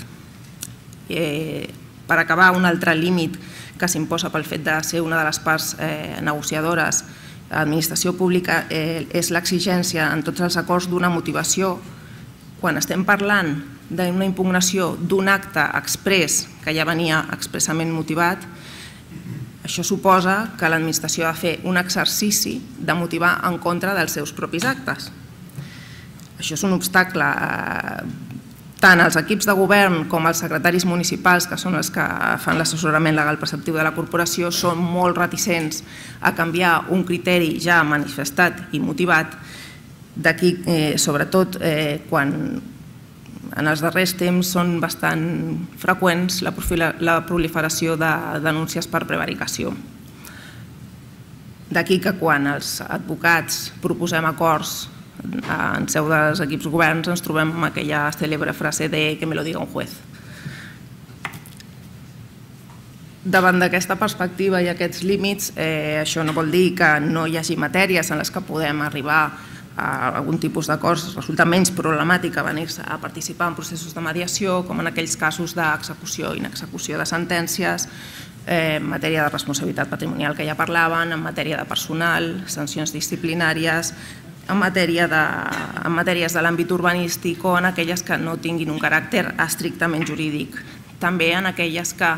Per acabar, un altre límit que s'imposa pel fet de ser una de les parts negociadores de l'administració pública és l'exigència en tots els acords d'una motivació. Quan estem parlant d'una impugnació d'un acte exprés que ja venia expressament motivat, això suposa que l'administració ha de fer un exercici de motivar en contra dels seus propis actes. Això és un obstacle tant als equips de govern com als secretaris municipals, que són els que fan l'assessorament legal preceptiu de la corporació, són molt reticents a canviar un criteri ja manifestat i motivat. D'aquí, sobretot, quan en els darrers temps són bastant freqüents la proliferació de denúncies per prevaricació. D'aquí que quan els advocats proposem acords en seu dels equips governs ens trobem amb aquella cèlebre frase de que me lo diga un juez. Davant d'aquesta perspectiva i aquests límits, això no vol dir que no hi hagi matèries en les que podem arribar a algun tipus d'acords. Resulta menys problemàtica venir a participar en processos de mediació, com en aquells casos d'execució i inexecució de sentències, en matèria de responsabilitat patrimonial que ja parlaven, en matèria de personal, sancions disciplinàries, en matèries de l'àmbit urbanístic o en aquelles que no tinguin un caràcter estrictament jurídic. També en aquelles que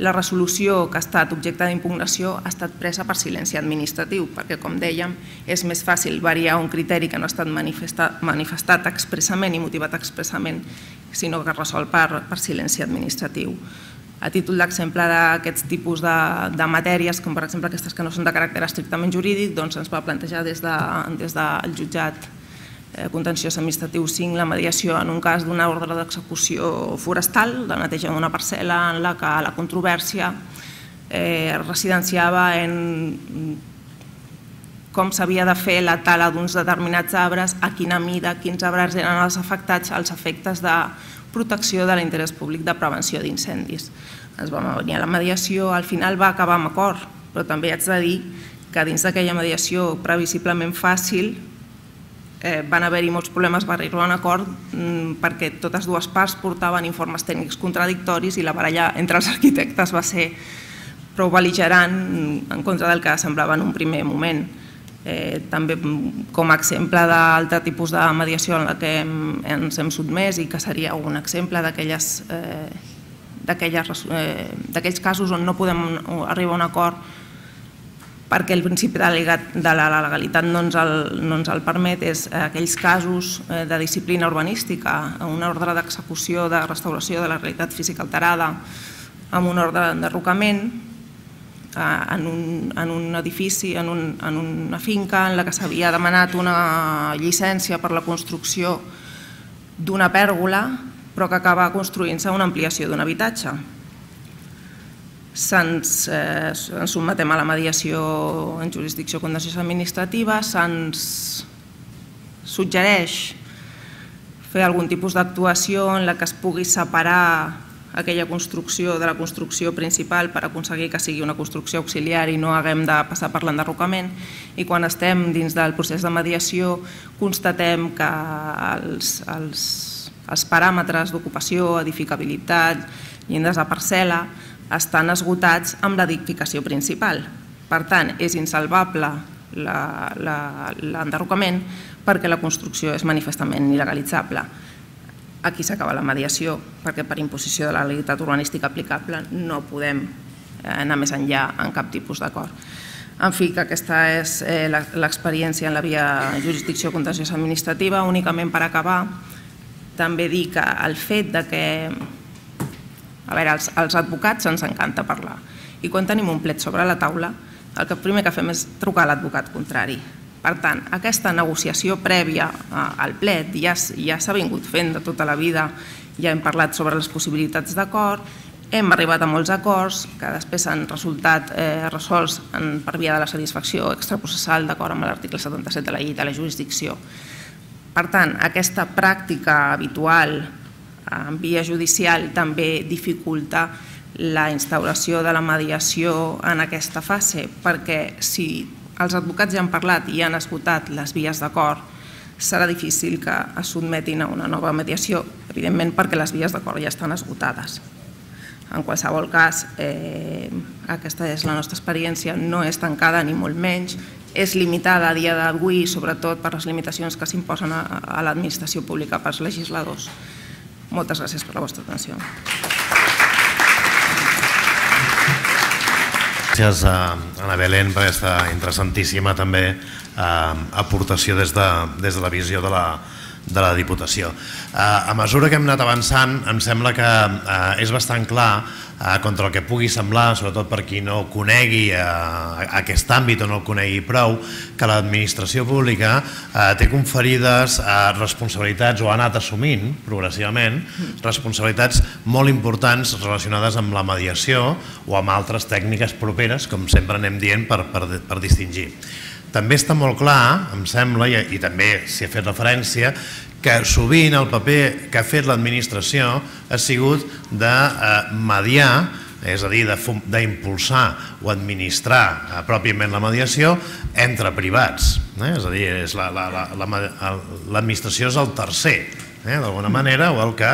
la resolució que ha estat objecte d'impugnació ha estat presa per silenci administratiu, perquè, com dèiem, és més fàcil variar un criteri que no ha estat manifestat expressament i motivat expressament, sinó que resolt per silenci administratiu. A títol d'exemple d'aquests tipus de matèries, com per exemple aquestes que no són de caràcter estrictament jurídic, doncs ens va plantejar des del jutjat contenciós administratiu 5 la mediació en un cas d'una ordre d'execució forestal, de neteja d'una parcel·la en la que la controvèrsia residenciava en com s'havia de fer la tala d'uns determinats arbres, a quina mida, quins arbres eren els afectats, els efectes de protecció de l'interès públic de prevenció d'incendis. Ens vam venir a la mediació, al final va acabar amb acord, però també haig de dir que dins d'aquella mediació previsiblement fàcil van haver-hi molts problemes per arribar a un acord perquè totes dues parts portaven informes tècnics contradictoris i la baralla entre els arquitectes va ser prou bel·ligerant en contra del que semblava en un primer moment. També com a exemple d'altre tipus de mediació en la que ens hem sotmès i que seria un exemple d'aquells casos on no podem arribar a un acord perquè el principi de la legalitat no ens el permet, és aquells casos de disciplina urbanística, una ordre d'execució, de restauració de la realitat física alterada, amb una ordre d'enderrocament, en un edifici, en una finca en la que s'havia demanat una llicència per la construcció d'una pèrgola, però que acaba construint-se una ampliació d'un habitatge. Se'ns sotmetem a la mediació en jurisdicció contenciosa administrativa, se'ns suggereix fer algun tipus d'actuació en la que es pugui separar aquella construcció de la construcció principal per aconseguir que sigui una construcció auxiliar i no haguem de passar per l'enderrocament, i quan estem dins del procés de mediació constatem que els paràmetres d'ocupació, edificabilitat, llindes de parcel·la estan esgotats amb l'edificació principal. Per tant, és insalvable l'enderrocament perquè la construcció és manifestament il·legalitzable. Aquí s'acaba la mediació, perquè per imposició de la legalitat urbanística aplicable no podem anar més enllà en cap tipus d'acord. En fi, que aquesta és l'experiència en la via jurisdicció contenciosa administrativa. Únicament per acabar, també dir que el fet de que... A veure, els advocats ens encanta parlar. I quan tenim un plet sobre la taula, el primer que fem és trucar a l'advocat contrari. Per tant, aquesta negociació prèvia al plet ja s'ha vingut fent de tota la vida, ja hem parlat sobre les possibilitats d'acord, hem arribat a molts acords que després han resultat resolts per via de la satisfacció extraprocessal d'acord amb l'article 77 de la llei de la jurisdicció. Per tant, aquesta pràctica habitual en via judicial també dificulta la instauració de la mediació en aquesta fase, perquè si els advocats ja han parlat i han esgotat les vies d'acord, serà difícil que es sotmetin a una nova mediació, evidentment perquè les vies d'acord ja estan esgotades. En qualsevol cas, aquesta és la nostra experiència, no és tancada ni molt menys, és limitada a dia d'avui, sobretot per les limitacions que s'imposen a l'administració pública pels legisladors. Moltes gràcies per la vostra atenció. Gràcies a Ana Belén per aquesta interessantíssima també aportació des de la visió de la Diputació. A mesura que hem anat avançant, em sembla que és bastant clar contra el que pugui semblar, sobretot per qui no conegui aquest àmbit o no el conegui prou, que l'administració pública té conferides responsabilitats o ha anat assumint progressivament responsabilitats molt importants relacionades amb la mediació o amb altres tècniques properes, com sempre anem dient per distingir. També està molt clar, em sembla, i també s'hi ha fet referència, que sovint el paper que ha fet l'administració ha sigut de mediar, és a dir, d'impulsar o administrar pròpiament la mediació entre privats. És a dir, l'administració és el tercer, d'alguna manera, o el que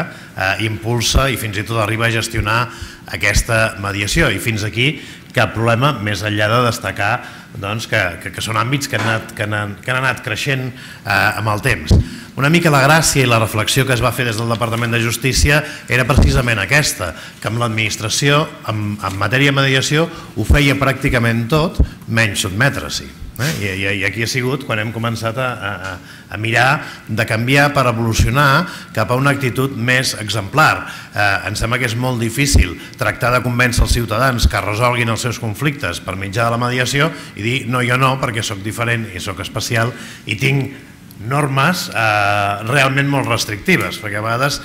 impulsa i fins i tot arriba a gestionar aquesta mediació. I fins aquí cap problema, més enllà de destacar que són àmbits que han anat creixent amb el temps. Una mica la gràcia i la reflexió que es va fer des del Departament de Justícia era precisament aquesta, que amb l'administració, en matèria de mediació, ho feia pràcticament tot, menys sotmetre-s'hi. I aquí ha sigut quan hem començat a mirar de canviar per evolucionar cap a una actitud més exemplar. Em sembla que és molt difícil tractar de convèncer els ciutadans que resolguin els seus conflictes per mitjà de la mediació i dir no, jo no, perquè sóc diferent i sóc especial i tinc normes realment molt restrictives, perquè a vegades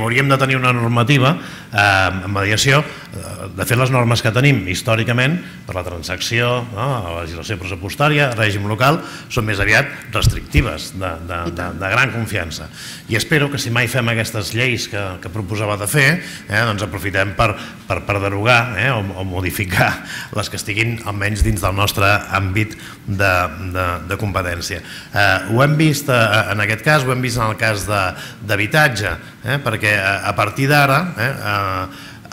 hauríem de tenir una normativa en mediació. De fet, les normes que tenim històricament per la transacció, la legislació pressupostària, el règim local, són més aviat restrictives, de gran confiança. I espero que si mai fem aquestes lleis que proposava de fer, doncs aprofitem per derogar o modificar les que estiguin almenys dins del nostre àmbit de competència. Ho hem vist en aquest cas, ho hem vist en el cas d'habitatge, perquè a partir d'ara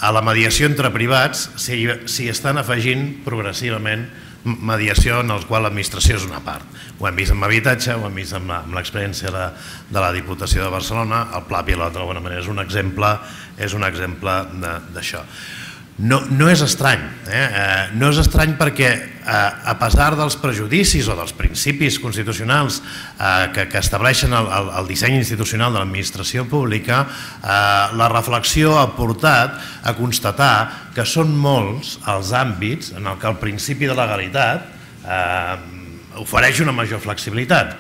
a la mediació entre privats s'hi estan afegint progressivament mediació en el qual l'administració és una part. Ho hem vist amb habitatge, ho hem vist amb l'experiència de la Diputació de Barcelona, el Pla Pilot d'alguna manera és un exemple d'això. No és estrany, no és estrany perquè a pesar dels prejudicis o dels principis constitucionals que estableixen el disseny institucional de l'administració pública, la reflexió ha portat a constatar que són molts els àmbits en què el principi de legalitat ofereix una major flexibilitat.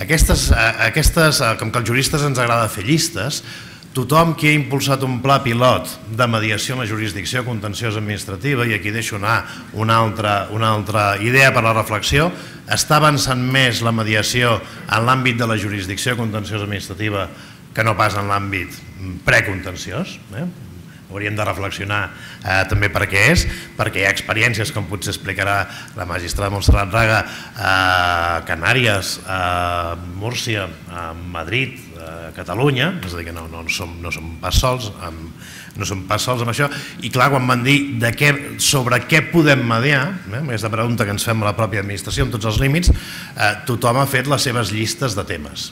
Com que als juristes ens agrada fer llistes, tothom qui ha impulsat un pla pilot de mediació en la jurisdicció contenciosa administrativa, i aquí deixo anar una altra idea per a la reflexió, està avançant més la mediació en l'àmbit de la jurisdicció contenciosa administrativa que no pas en l'àmbit precontenciós. Hauríem de reflexionar també per què és, perquè hi ha experiències, com potser explicarà la magistrada Montserrat Raga, a Canàries, a Múrcia, a Madrid, a Catalunya, és a dir, que no som pas sols amb això. I clar, quan van dir sobre què podem mediar, aquesta pregunta que ens fem a la pròpia administració amb tots els límits, tothom ha fet les seves llistes de temes.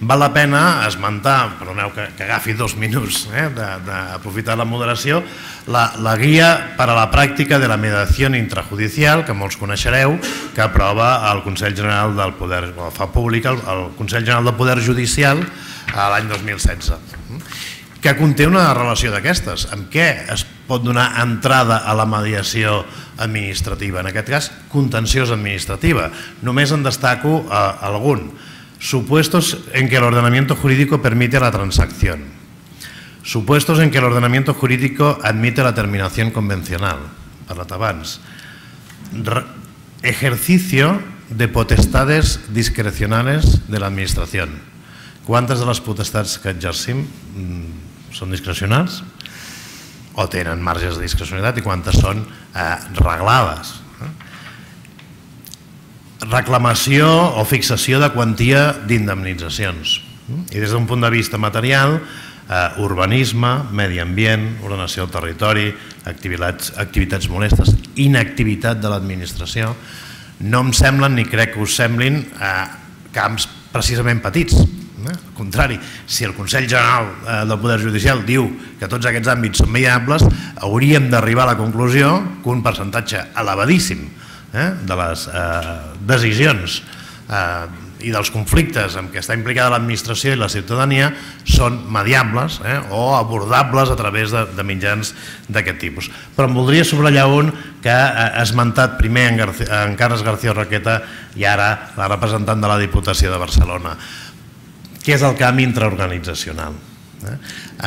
Val la pena esmentar, perdoneu que agafi 2 minuts d'aprofitar la moderació, la guia per a la pràctica de la mediació intrajudicial, que molts coneixereu, que aprova el Consell General del Poder, o fa pública el Consell General del Poder Judicial a l'any 2016, que conté una relació d'aquestes. Amb què es pot donar entrada a la mediació administrativa? En aquest cas, contenciosa administrativa. Només en destaco algun. Supuestos en que el ordenamiento jurídico permite la transacción. Supuestos en que el ordenamiento jurídico admite la terminación convencional. Parlat abans. Ejercicio de potestades discrecionales de la administración. Quantes de les potestats que exercim són discrecionals o tenen marges de discrecionalitat i quantes són reglades? Reclamació o fixació de quantia d'indemnitzacions. I des d'un punt de vista material, urbanisme, medi ambient, ordenació del territori, activitats molestes, inactivitat de l'administració, no em semblen ni crec que us semblin camps precisament petits. Al contrari, si el Consell General del Poder Judicial diu que tots aquests àmbits són mediables, hauríem d'arribar a la conclusió que un percentatge elevadíssim de les decisions i dels conflictes en què està implicada l'administració i la ciutadania són mediables o abordables a través de mitjans d'aquest tipus. Però em voldria subratllar un que ha esmentat primer en Carles García Roqueta i ara la representant de la Diputació de Barcelona, que és el camp intraorganitzacional.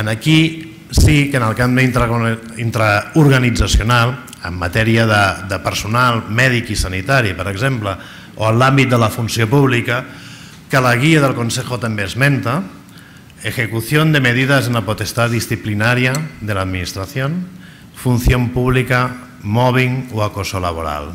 Aquí sí que en el camp intraorganitzacional, en matèria de personal mèdic i sanitari, per exemple, o en l'àmbit de la funció pública, que la guia del Consejo també esmenta, ejecución de medidas en la potestad disciplinaria de la Administración, función pública, mobbing o acoso laboral.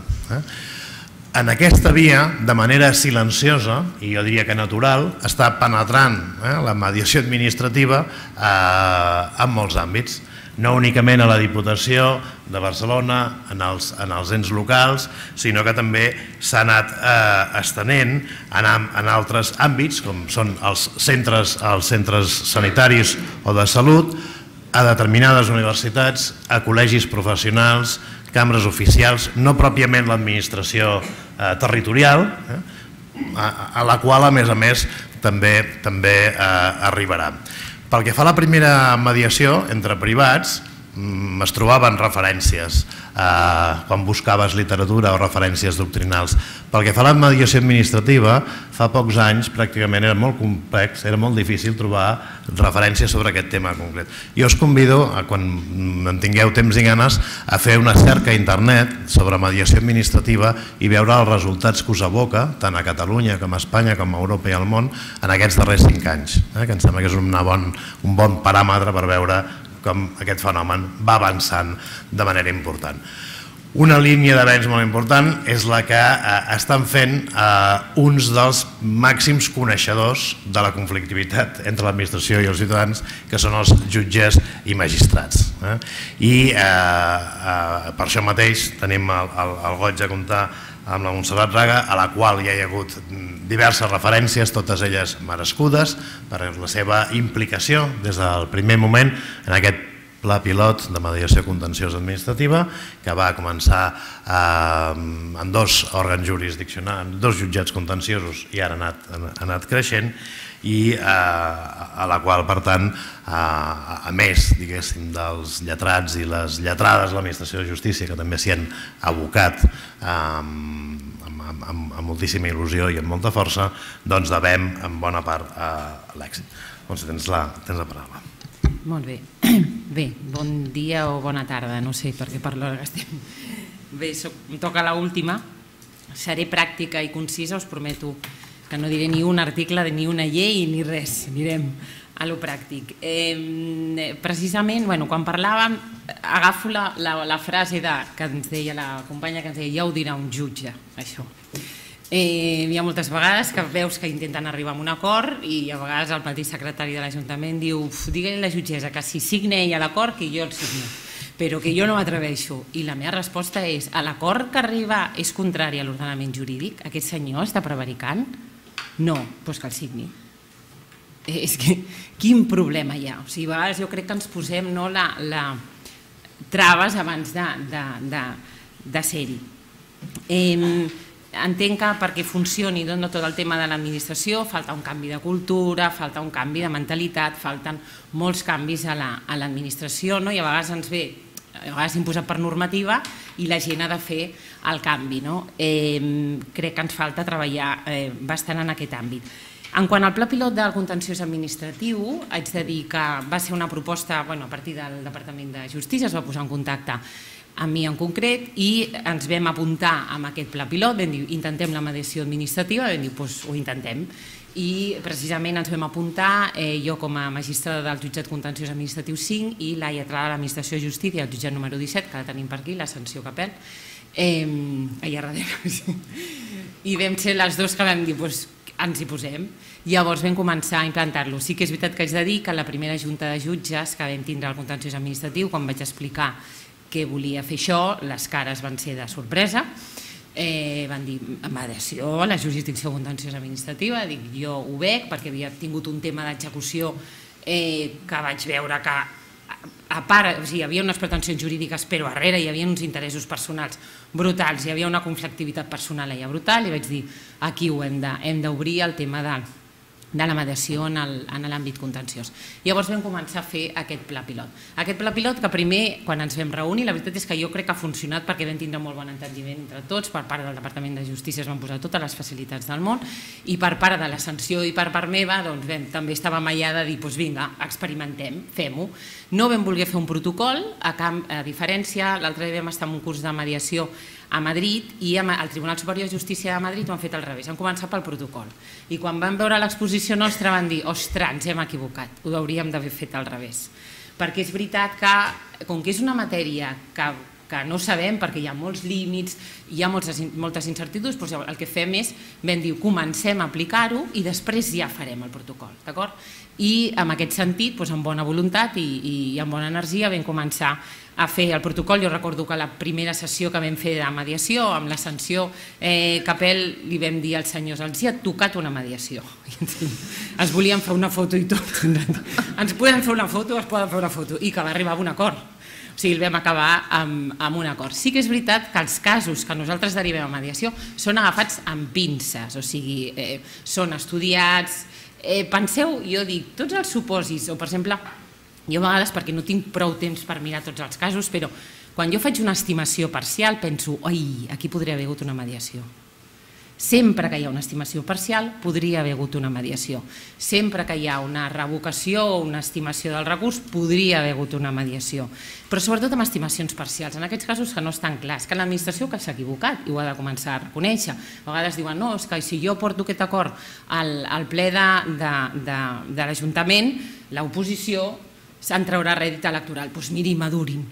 En aquesta via, de manera silenciosa, i jo diria que natural, està penetrant la mediació administrativa en molts àmbits, no únicament a la Diputació de Barcelona, en els ens locals, sinó que també s'ha anat estenent en altres àmbits, com són els centres sanitaris o de salut, a determinades universitats, a col·legis professionals, cambres oficials, no pròpiament l'administració territorial, a la qual, a més, també arribarà. Pel que fa a la primera mediació entre privats, es trobaven referències quan buscaves literatura o referències doctrinals. Pel que fa a la mediació administrativa, fa pocs anys pràcticament era molt complex, era molt difícil trobar referències sobre aquest tema concret. Jo us convido, quan en tingueu temps i ganes, a fer una cerca a internet sobre mediació administrativa i veure els resultats que us aboca, tant a Catalunya com a Espanya, com a Europa i al món, en aquests darrers 5 anys, que em sembla que és un bon paràmetre per veure com aquest fenomen va avançant de manera important. Una línia d'avenç molt important és la que estan fent uns dels màxims coneixedors de la conflictivitat entre l'administració i els ciutadans, que són els jutges i magistrats. I per això mateix tenim el goig de comptar amb la Montserrat Raga, a la qual hi ha hagut diverses referències, totes elles merescudes, per la seva implicació des del primer moment en aquest pla pilot de mediació contenciosa administrativa, que va començar amb 2 jutjats contenciosos i ara ha anat creixent, i a la qual, per tant, a més, diguéssim, dels lletrats i les lletrades de l'Administració de Justícia, que també s'hi han abocat amb moltíssima il·lusió i amb molta força, doncs devem en bona part l'èxit. Doncs tens la paraula. Molt bé. Bé, bon dia o bona tarda, no sé per què per l'hora que estem. Bé, em toca l'última. Seré pràctica i concisa, us prometo que no diré ni un article, ni una llei, ni res, anirem a lo pràctic. Precisament, quan parlàvem, agafo la frase que ens deia la companya, que ens deia ja ho dirà un jutge, això. Hi ha moltes vegades que veus que intenten arribar a un acord i a vegades el mateix secretari de l'Ajuntament diu digue-li a la jutgessa que si signa ella l'acord que jo el signo, però que jo no m'atreveixo. I la meva resposta és, a l'acord que arriba és contrari a l'ordenament jurídic? Aquest senyor està prevaricant? No, doncs que el signi. És que quin problema hi ha? O sigui, a vegades jo crec que ens posem traves abans de ser-hi. Entenc que perquè funcioni tot el tema de l'administració falta un canvi de cultura, falta un canvi de mentalitat, falten molts canvis a l'administració, i a vegades ens ve imposat per normativa i la gent ha de fer el canvi. Crec que ens falta treballar bastant en aquest àmbit. En quant al pla pilot del contenciós administratiu, haig de dir que va ser una proposta a partir del Departament de Justícia, es va posar en contacte amb mi en concret i ens vam apuntar amb aquest pla pilot, vam dir intentem la mediació administrativa, vam dir doncs ho intentem, i precisament ens vam apuntar jo com a magistrada del jutjat contenciós administratiu 5 i la lletrada de l'administració de justícia, el jutjat número 17, que la tenim per aquí, la Sanció Capel, allà darrere, i vam ser les dues que vam dir doncs ens hi posem. Llavors vam començar a implantar-lo. Sí que és veritat que haig de dir que la primera junta de jutges que vam tindre al contenciós administratiu, quan vaig explicar que volia fer això, les cares van ser de sorpresa. Van dir, mediació a la jurisdicció contenciosa administrativa, dic jo ho veig perquè havia tingut un tema d'execució que vaig veure que a part, hi havia unes pretensions jurídiques, però darrere hi havia uns interessos personals brutals, hi havia una conflictivitat personal allà brutal, i vaig dir, aquí ho hem d'obrir el tema de la mediació en l'àmbit contenciós. Llavors vam començar a fer aquest pla pilot. Aquest pla pilot que primer, quan ens vam reunir, la veritat és que jo crec que ha funcionat perquè vam tindre molt bon entendiment entre tots, per part del Departament de Justícia es van posar totes les facilitats del món i per part de la Sanció i per part meva també estàvem allà de dir, doncs vinga, experimentem, fem-ho. No vam voler fer un protocol, a diferència, l'altre dia vam estar en un curs de mediació a Madrid i al Tribunal Superior de Justícia de Madrid ho han fet al revés, han començat pel protocol. I quan van veure l'exposició nostra van dir, ostres, ens hem equivocat, ho hauríem d'haver fet al revés. Perquè és veritat que, com que és una matèria que no sabem, perquè hi ha molts límits, hi ha moltes incertituds, doncs el que fem és, ben diu, comencem a aplicar-ho i després ja farem el protocol, d'acord? I en aquest sentit, amb bona voluntat i amb bona energia, vam començar a fer el protocol. Jo recordo que la primera sessió que vam fer de mediació, amb la sanció Capel, li vam dir als senyors, els hi ha tocat una mediació. Ens volien fer una foto i tot. Ens poden fer una foto, es poden fer una foto. I que va arribar a un acord. O sigui, el vam acabar amb un acord. Sí que és veritat que els casos que nosaltres derivem a mediació són agafats amb pinces, o sigui, són estudiats... Penseu, jo dic, tots els supòsits, o per exemple, jo a vegades perquè no tinc prou temps per mirar tots els casos, però quan jo faig una estimació parcial penso, oi, aquí podria haver hagut una mediació. Sempre que hi ha una estimació parcial podria haver hagut una mediació. Sempre que hi ha una revocació o una estimació del recurs podria haver hagut una mediació. Però sobretot amb estimacions parcials, en aquests casos que no estan clars, que l'administració que s'ha equivocat i ho ha de començar a reconèixer. A vegades diuen, no, és que si jo porto aquest acord al ple de l'Ajuntament, l'oposició se'n traurà rèdit electoral. Doncs miri, madurin.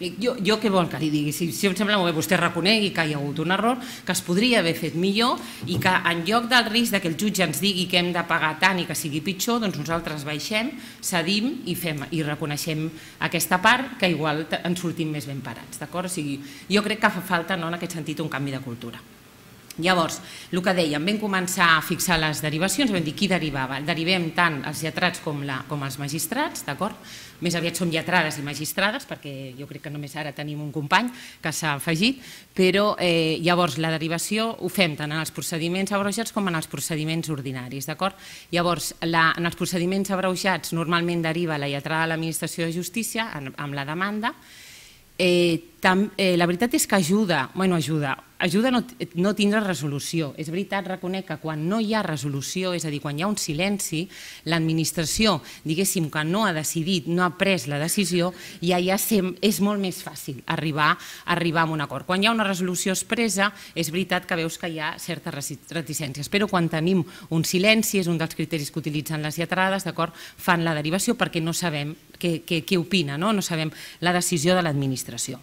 Jo què vol que li digui? Si em sembla que vostè reconegui que hi ha hagut un error, que es podria haver fet millor i que en lloc del risc que el jutge ens digui que hem de pagar tant i que sigui pitjor, doncs nosaltres baixem, cedim i reconeixem aquesta part que igual ens sortim més ben parats. Jo crec que fa falta en aquest sentit un canvi de cultura. Llavors, el que dèiem, vam començar a fixar les derivacions, vam dir qui derivava. Derivem tant els lletrats com els magistrats, d'acord? Més aviat som lletrades i magistrades, perquè jo crec que només ara tenim un company que s'ha afegit, però llavors la derivació ho fem tant en els procediments abreujats com en els procediments ordinaris, d'acord? Llavors, en els procediments abreujats normalment deriva la lletrada de l'Administració de Justícia amb la demanda. La veritat és que ajuda no tindre resolució. És veritat, reconec que quan no hi ha resolució, és a dir, quan hi ha un silenci, l'administració, diguéssim que no ha decidit, no ha pres la decisió, i allà és molt més fàcil arribar a un acord. Quan hi ha una resolució expressa, és veritat que veus que hi ha certes reticències, però quan tenim un silenci, és un dels criteris que utilitzen les lletrades, d'acord, fan la derivació perquè no sabem què opina, no sabem la decisió de l'administració.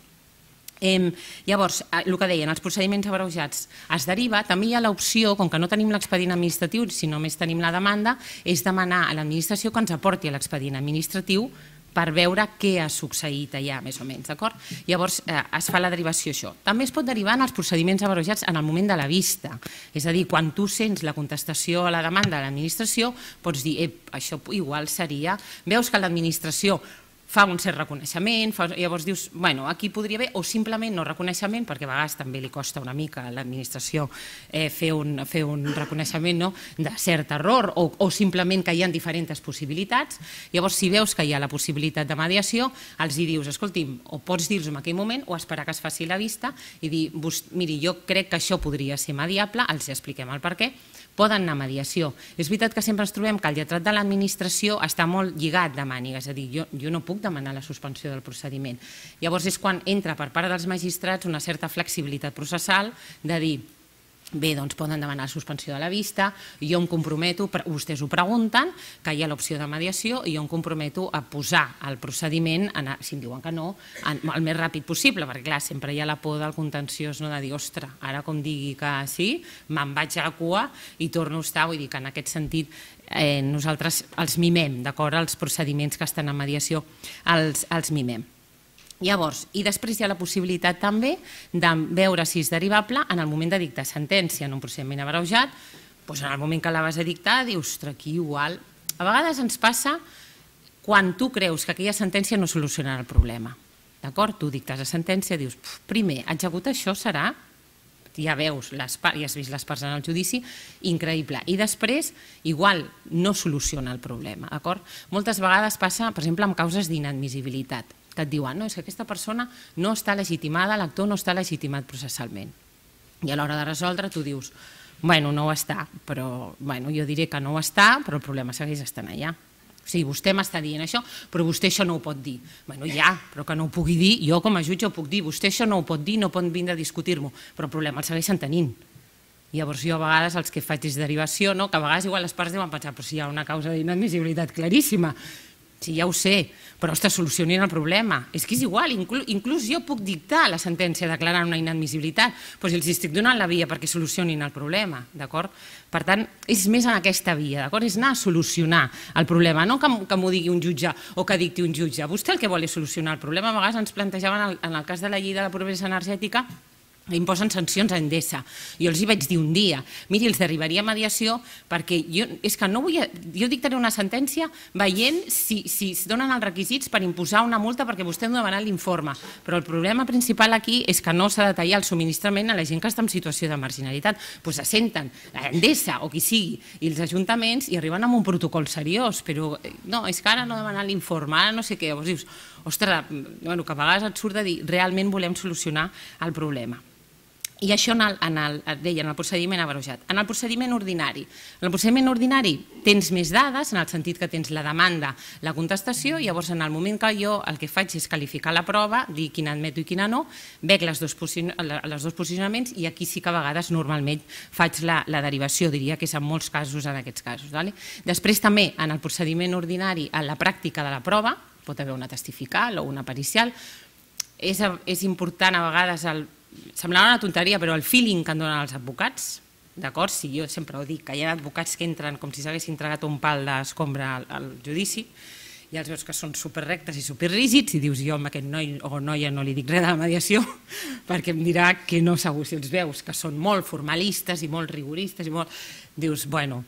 Llavors, el que deien, els procediments abreujats es deriva, també hi ha l'opció, com que no tenim l'expedient administratiu, si només tenim la demanda, és demanar a l'administració que ens aporti l'expedient administratiu per veure què ha succeït allà, més o menys, d'acord? Llavors, es fa la derivació això. També es pot derivar en els procediments abreujats en el moment de la vista, és a dir, quan tu sents la contestació a la demanda de l'administració, pots dir, això igual seria... Veus que l'administració fa un cert reconeixement, llavors dius, bueno, aquí podria haver, o simplement no reconeixement, perquè a vegades també li costa una mica a l'administració fer un reconeixement de cert error, o simplement que hi ha diferents possibilitats. Llavors, si veus que hi ha la possibilitat de mediació, els hi dius, escolti'm, o pots dir-los en aquell moment, o esperar que es faci la vista, i dir, miri, jo crec que això podria ser mediable, els expliquem el per què, poden anar a mediació. És veritat que sempre ens trobem que el lletrat de l'administració està molt lligat de màniga, és a dir, jo no puc demanar la suspensió del procediment. Llavors és quan entra per part dels magistrats una certa flexibilitat processal de dir, bé, doncs poden demanar la suspensió de la vista, jo em comprometo, vostès ho pregunten, que hi ha l'opció de mediació, i jo em comprometo a posar el procediment, si em diuen que no, el més ràpid possible, perquè clar, sempre hi ha la por del contenciós, no de dir, ostres, ara com digui que sí, me'n vaig a la cua i torno a estar, vull dir que en aquest sentit nosaltres els mimem, d'acord, els procediments que estan en mediació els mimem. Llavors, i després hi ha la possibilitat també de veure si és derivable en el moment de dictar sentència, en un procediment abreujat, doncs en el moment que la vas a dictar dius, ostres, aquí igual... A vegades ens passa quan tu creus que aquella sentència no solucionarà el problema, d'acord? Tu dictes la sentència, dius, primer, executar això serà, ja veus, ja has vist les parts en el judici, increïble. I després, igual, no soluciona el problema, d'acord? Moltes vegades passa, per exemple, amb causes d'inadmissibilitat, que et diuen, no, és que aquesta persona no està legitimada, l'actor no està legitimat processalment. I a l'hora de resoldre tu dius, bueno, no ho està, però jo diré que no ho està, però el problema segueix estant allà. O sigui, vostè m'està dient això, però vostè això no ho pot dir. Bé, ja, però que no ho pugui dir, jo com a jutge ho puc dir, vostè això no ho pot dir, no pot vindre a discutir-m'ho, però el problema el segueixen tenint. Llavors jo a vegades els que faig és derivació, que a vegades igual les parts deuen pensar, però si hi ha una causa d'inadmissibilitat claríssima, si ja ho sé, però ostres, solucionin el problema. És que és igual, inclús jo puc dictar la sentència declarant una inadmissibilitat, però si els estic donant la via perquè solucionin el problema, d'acord? Per tant, és més en aquesta via, d'acord? És anar a solucionar el problema, no que m'ho digui un jutge o que dicti un jutge. Vostè el que vol és solucionar el problema. A vegades ens plantejaven, en el cas de la llei de la pobresa energètica, imposen sancions a Endesa. Jo els hi vaig dir un dia, miri, els derivaria a mediació perquè jo dictaré una sentència veient si es donen els requisits per imposar una multa perquè vostè no demanarà l'informe. Però el problema principal aquí és que no s'ha de tallar el subministrament a la gent que està en situació de marginalitat. Doncs se senten a Endesa o qui sigui i els ajuntaments i arriben amb un protocol seriós, però no, és que ara no demanar l'informe, ara no sé què. Llavors dius, ostres, que a vegades et surt de dir realment volem solucionar el problema. I això en el procediment abreujat. En el procediment ordinari. En el procediment ordinari tens més dades, en el sentit que tens la demanda, la contestació, i llavors en el moment que jo el que faig és qualificar la prova, dir quina admeto i quina no, veig els dos posicionaments i aquí sí que a vegades normalment faig la derivació, diria que és en molts casos en aquests casos. Després també en el procediment ordinari, en la pràctica de la prova, pot haver una testifical o una pericial, és important a vegades el... Semblava una tonteria, però el feeling que em donen els advocats, d'acord? Si jo sempre ho dic, que hi ha advocats que entren com si s'haguessin tragat un pal d'escombra al judici, i els veus que són superrectes i superrígids, i dius, jo amb aquest noi o noia no li dic res de la mediació, perquè em dirà que no segur si els veus, que són molt formalistes i molt rigoristes, i molt... Dius, bueno...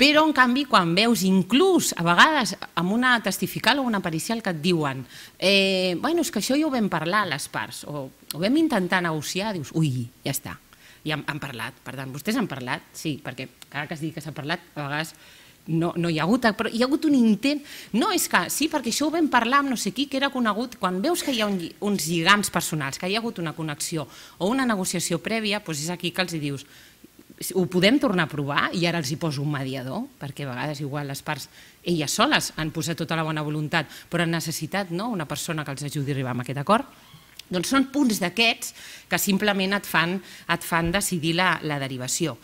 Però, en canvi, quan veus inclús, a vegades, amb una testifical o una pericial que et diuen bueno, és que això ja ho vam parlar a les parts, o ho vam intentar negociar, dius, ui, ja està, ja han parlat. Per tant, vostès han parlat, sí, perquè cada que es digui que s'ha parlat, a vegades no hi ha hagut, però hi ha hagut un intent, no, és que sí, perquè això ho vam parlar amb no sé qui, que era conegut, quan veus que hi ha uns lligams personals, que hi ha hagut una connexió o una negociació prèvia, doncs és aquí que els dius, ho podem tornar a provar i ara els hi poso un mediador, perquè a vegades igual les parts, elles soles han posat tota la bona voluntat, però han necessitat una persona que els ajudi a arribar a aquest acord. Doncs són punts d'aquests que simplement et fan decidir la derivació.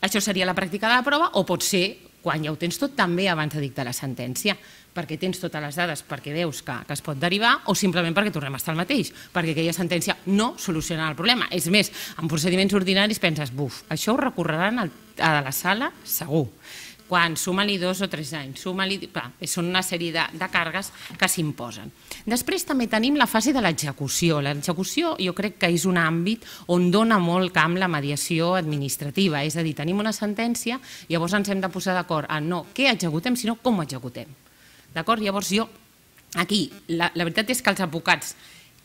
Això seria la pràctica de la prova o pot ser, quan ja ho tens tot, també abans de dictar la sentència, perquè tens totes les dades, perquè veus que es pot derivar, o simplement perquè tornem a estar el mateix, perquè aquella sentència no soluciona el problema. És més, en procediments ordinaris penses, buf, això ho recorreran a la sala segur. Quan suma-li 2 o 3 anys, són una sèrie de càrregues que s'imposen. Després també tenim la fase de l'execució. L'execució jo crec que és un àmbit on dona molt camp la mediació administrativa, és a dir, tenim una sentència, llavors ens hem de posar d'acord en no què executem, sinó com executem. D'acord? Llavors jo, aquí, la veritat és que els advocats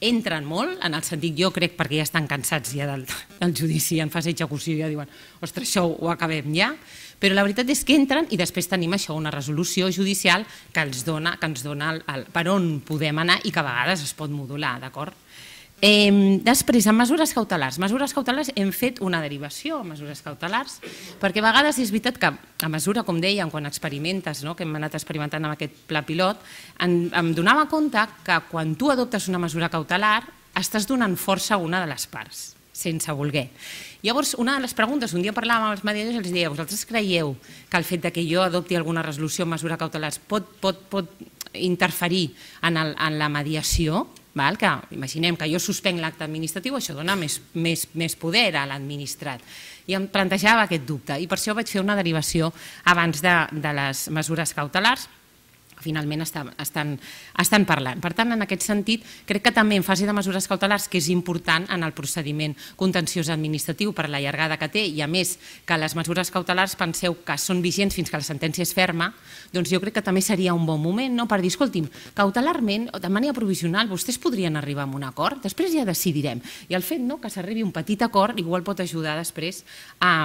entren molt, en el sentit, jo crec, perquè ja estan cansats ja del judici en fase d'execució, ja diuen, ostres, això ho acabem ja, però la veritat és que entren i després tenim això, una resolució judicial que ens dona per on podem anar i que a vegades es pot modular, d'acord? Després, en mesures cautelars. Mesures cautelars hem fet una derivació, mesures cautelars, perquè a vegades és veritat que a mesura, com dèiem, quan experimentes, que hem anat experimentant amb aquest pla pilot, em donava compte que quan tu adoptes una mesura cautelar estàs donant força a una de les parts, sense voler. Llavors, una de les preguntes, un dia parlàvem amb els mediadors i els deia, vosaltres creieu que el fet que jo adopti alguna resolució amb mesura cautelar pot interferir en la mediació? Imaginem que jo suspenc l'acte administratiu, això dona més poder a l'administrat. I em plantejava aquest dubte i per això vaig fer una derivació abans de les mesures cautelars, que finalment estan parlant. Per tant, en aquest sentit, crec que també en fase de mesures cautelars, que és important en el procediment contenciós administratiu per la llargada que té, i a més que les mesures cautelars penseu que són vigents fins que la sentència és ferma, doncs jo crec que també seria un bon moment per dir, escolti'm, cautelarment, de manera provisional, vostès podrien arribar a un acord, després ja decidirem. I el fet que s'arribi a un petit acord igual pot ajudar després a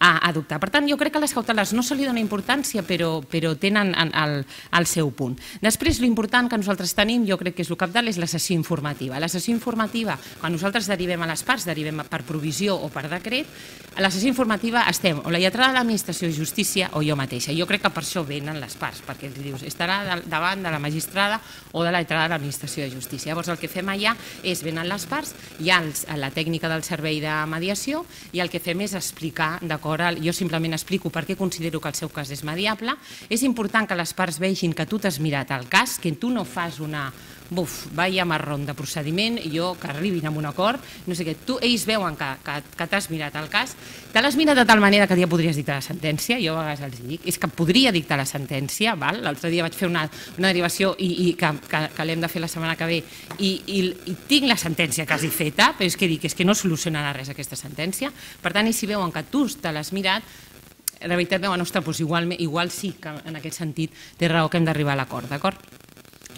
a adoptar. Per tant, jo crec que a les cautelars no se li dona importància, però tenen el seu punt. Després, l'important que nosaltres tenim, jo crec que és el cabdal, és la sessió informativa. La sessió informativa, quan nosaltres derivem a les parts, derivem per provisió o per decret, a la sessió informativa estem o la lletrada de l'Administració de Justícia o jo mateixa. Jo crec que per això venen les parts, perquè dius, estarà davant de la magistrada o de la lletrada de l'Administració de Justícia. Llavors, el que fem allà és venen les parts, hi ha la tècnica del servei de mediació i el que fem és explicar de com jo simplement explico per què considero que el seu cas és mediable. És important que les parts vegin que tu t'has mirat el cas, que tu no fas una vaya marrón de procediment, jo que arribin a un acord, no sé què, ells veuen que t'has mirat el cas, te l'has mirat de tal manera que ja podries dictar la sentència, jo a vegades els dic, és que podria dictar la sentència, l'altre dia vaig fer una derivació que l'hem de fer la setmana que ve i tinc la sentència quasi feta, però és que dic, és que no solucionarà res aquesta sentència, per tant, i si veuen que tu te l'has mirat, la veritat veuen, ostres, igual sí que en aquest sentit té raó que hem d'arribar a l'acord, d'acord?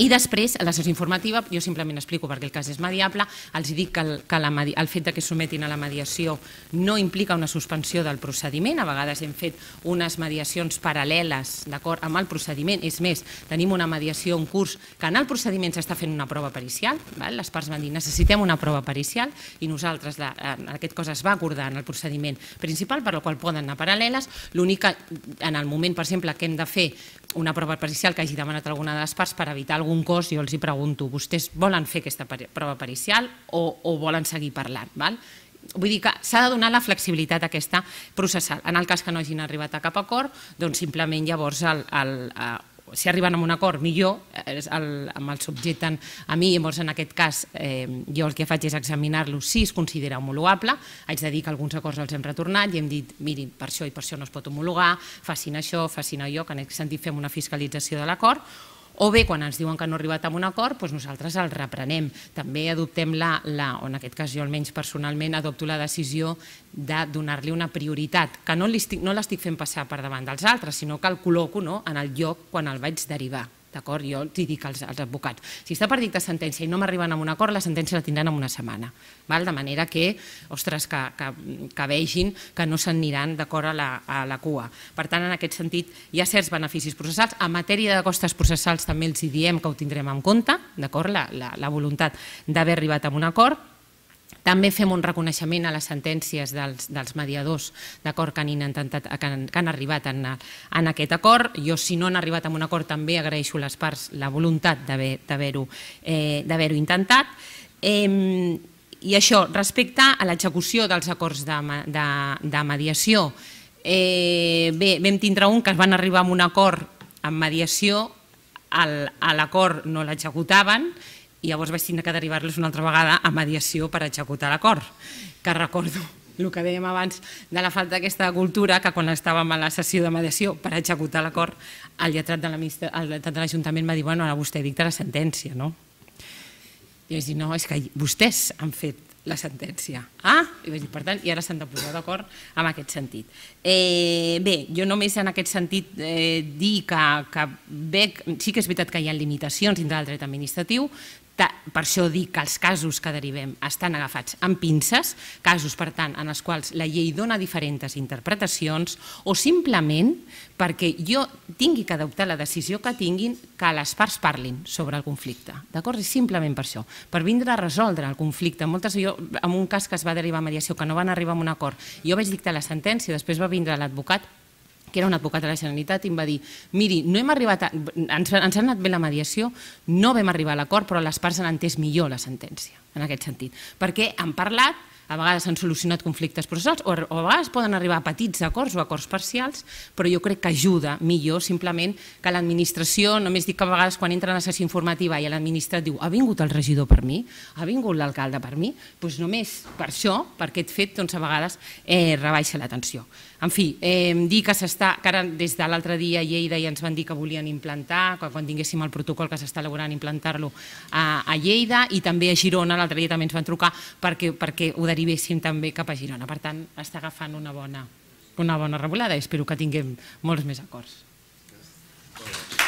I després, a la sessió informativa, jo simplement explico perquè el cas és mediable, els dic que el fet que sometin a la mediació no implica una suspensió del procediment, a vegades hem fet unes mediacions paral·leles d'acord amb el procediment, és més, tenim una mediació en curs que en el procediment s'està fent una prova pericial, les parts van dir necessitem una prova pericial i nosaltres aquest cosa es va acordar en el procediment principal per la qual poden anar paral·leles, l'únic que en el moment, per exemple, que hem de fer una prova pericial que hagi demanat alguna de les parts per evitar algun cost, jo els pregunto, vostès volen fer aquesta prova pericial o volen seguir parlant? Vull dir que s'ha de donar la flexibilitat aquesta processal. En el cas que no hagin arribat a cap acord, doncs simplement llavors si arriben a un acord millor, me'l subjecten a mi, llavors en aquest cas jo el que faig és examinar-lo si es considera homologable, haig de dir que alguns acords els hem retornat i hem dit, mirin, per això i per això no es pot homologar, facin això, facin allò, que en aquest sentit fem una fiscalització de l'acord, o bé, quan ens diuen que no ha arribat a un acord, doncs nosaltres el reprenem. També adoptem o en aquest cas jo almenys personalment, adopto la decisió de donar-li una prioritat, que no l'estic fent passar per davant dels altres, sinó que el col·loco en el lloc quan el vaig derivar. D'acord? Jo els dic als advocats, si està per dictar sentència i no m'arriben a un acord, la sentència la tindran en una setmana. De manera que, ostres, que vegin que no s'aniran d'acord a la cua. Per tant, en aquest sentit, hi ha certs beneficis processals. En matèria de costes processals també els diem que ho tindrem en compte, la voluntat d'haver arribat a un acord. També fem un reconeixement a les sentències dels mediadors que han arribat en aquest acord. Jo, si no han arribat a un acord, també agraeixo a les parts la voluntat d'haver-ho intentat. I això, respecte a l'execució dels acords de mediació, bé, vam tindre un que van arribar a un acord en mediació, l'acord no l'executaven, i llavors vaig haver d'arribar-los una altra vegada a mediació per executar l'acord, que recordo el que dèiem abans de la falta d'aquesta cultura, que quan estàvem a la sessió de mediació per executar l'acord, el lletrat de l'Ajuntament m'ha dit, bueno, ara vostè dicta la sentència, no? I vaig dir, no, és que vostès han fet la sentència. I vaig dir, per tant, i ara s'han de posar d'acord en aquest sentit. Bé, jo només en aquest sentit dir que veig, sí que és veritat que hi ha limitacions dintre del dret administratiu, per això dic que els casos que derivem estan agafats amb pinces, casos, per tant, en els quals la llei dona diferents interpretacions o simplement perquè jo tingui que adoptar la decisió que tinguin que les parts parlin sobre el conflicte. D'acord? És simplement per això, per vindre a resoldre el conflicte. En un cas que es va derivar a mediació, que no van arribar a un acord, jo vaig dictar la sentència, després va vindre l'advocat, que era un advocat de la Generalitat, i em va dir, miri, ens ha anat bé la mediació, no vam arribar a l'acord, però les parts han entès millor la sentència, en aquest sentit, perquè han parlat, a vegades han solucionat conflictes processals, o a vegades poden arribar a petits acords o acords parcials, però jo crec que ajuda millor simplement que l'administració, només dic que a vegades quan entra en la sessió informativa i l'administrat diu ha vingut el regidor per mi, ha vingut l'alcalde per mi, doncs només per això, per aquest fet, a vegades rebaixa l'atenció. En fi, dir que s'està, que ara des de l'altre dia a Lleida ja ens van dir que volien implantar, quan tinguéssim el protocol que s'està elaborant, implantar-lo a Lleida, i també a Girona, l'altre dia també ens van trucar perquè ho derivéssim també cap a Girona. Per tant, està agafant una bona revolada i espero que tinguem molts més acords.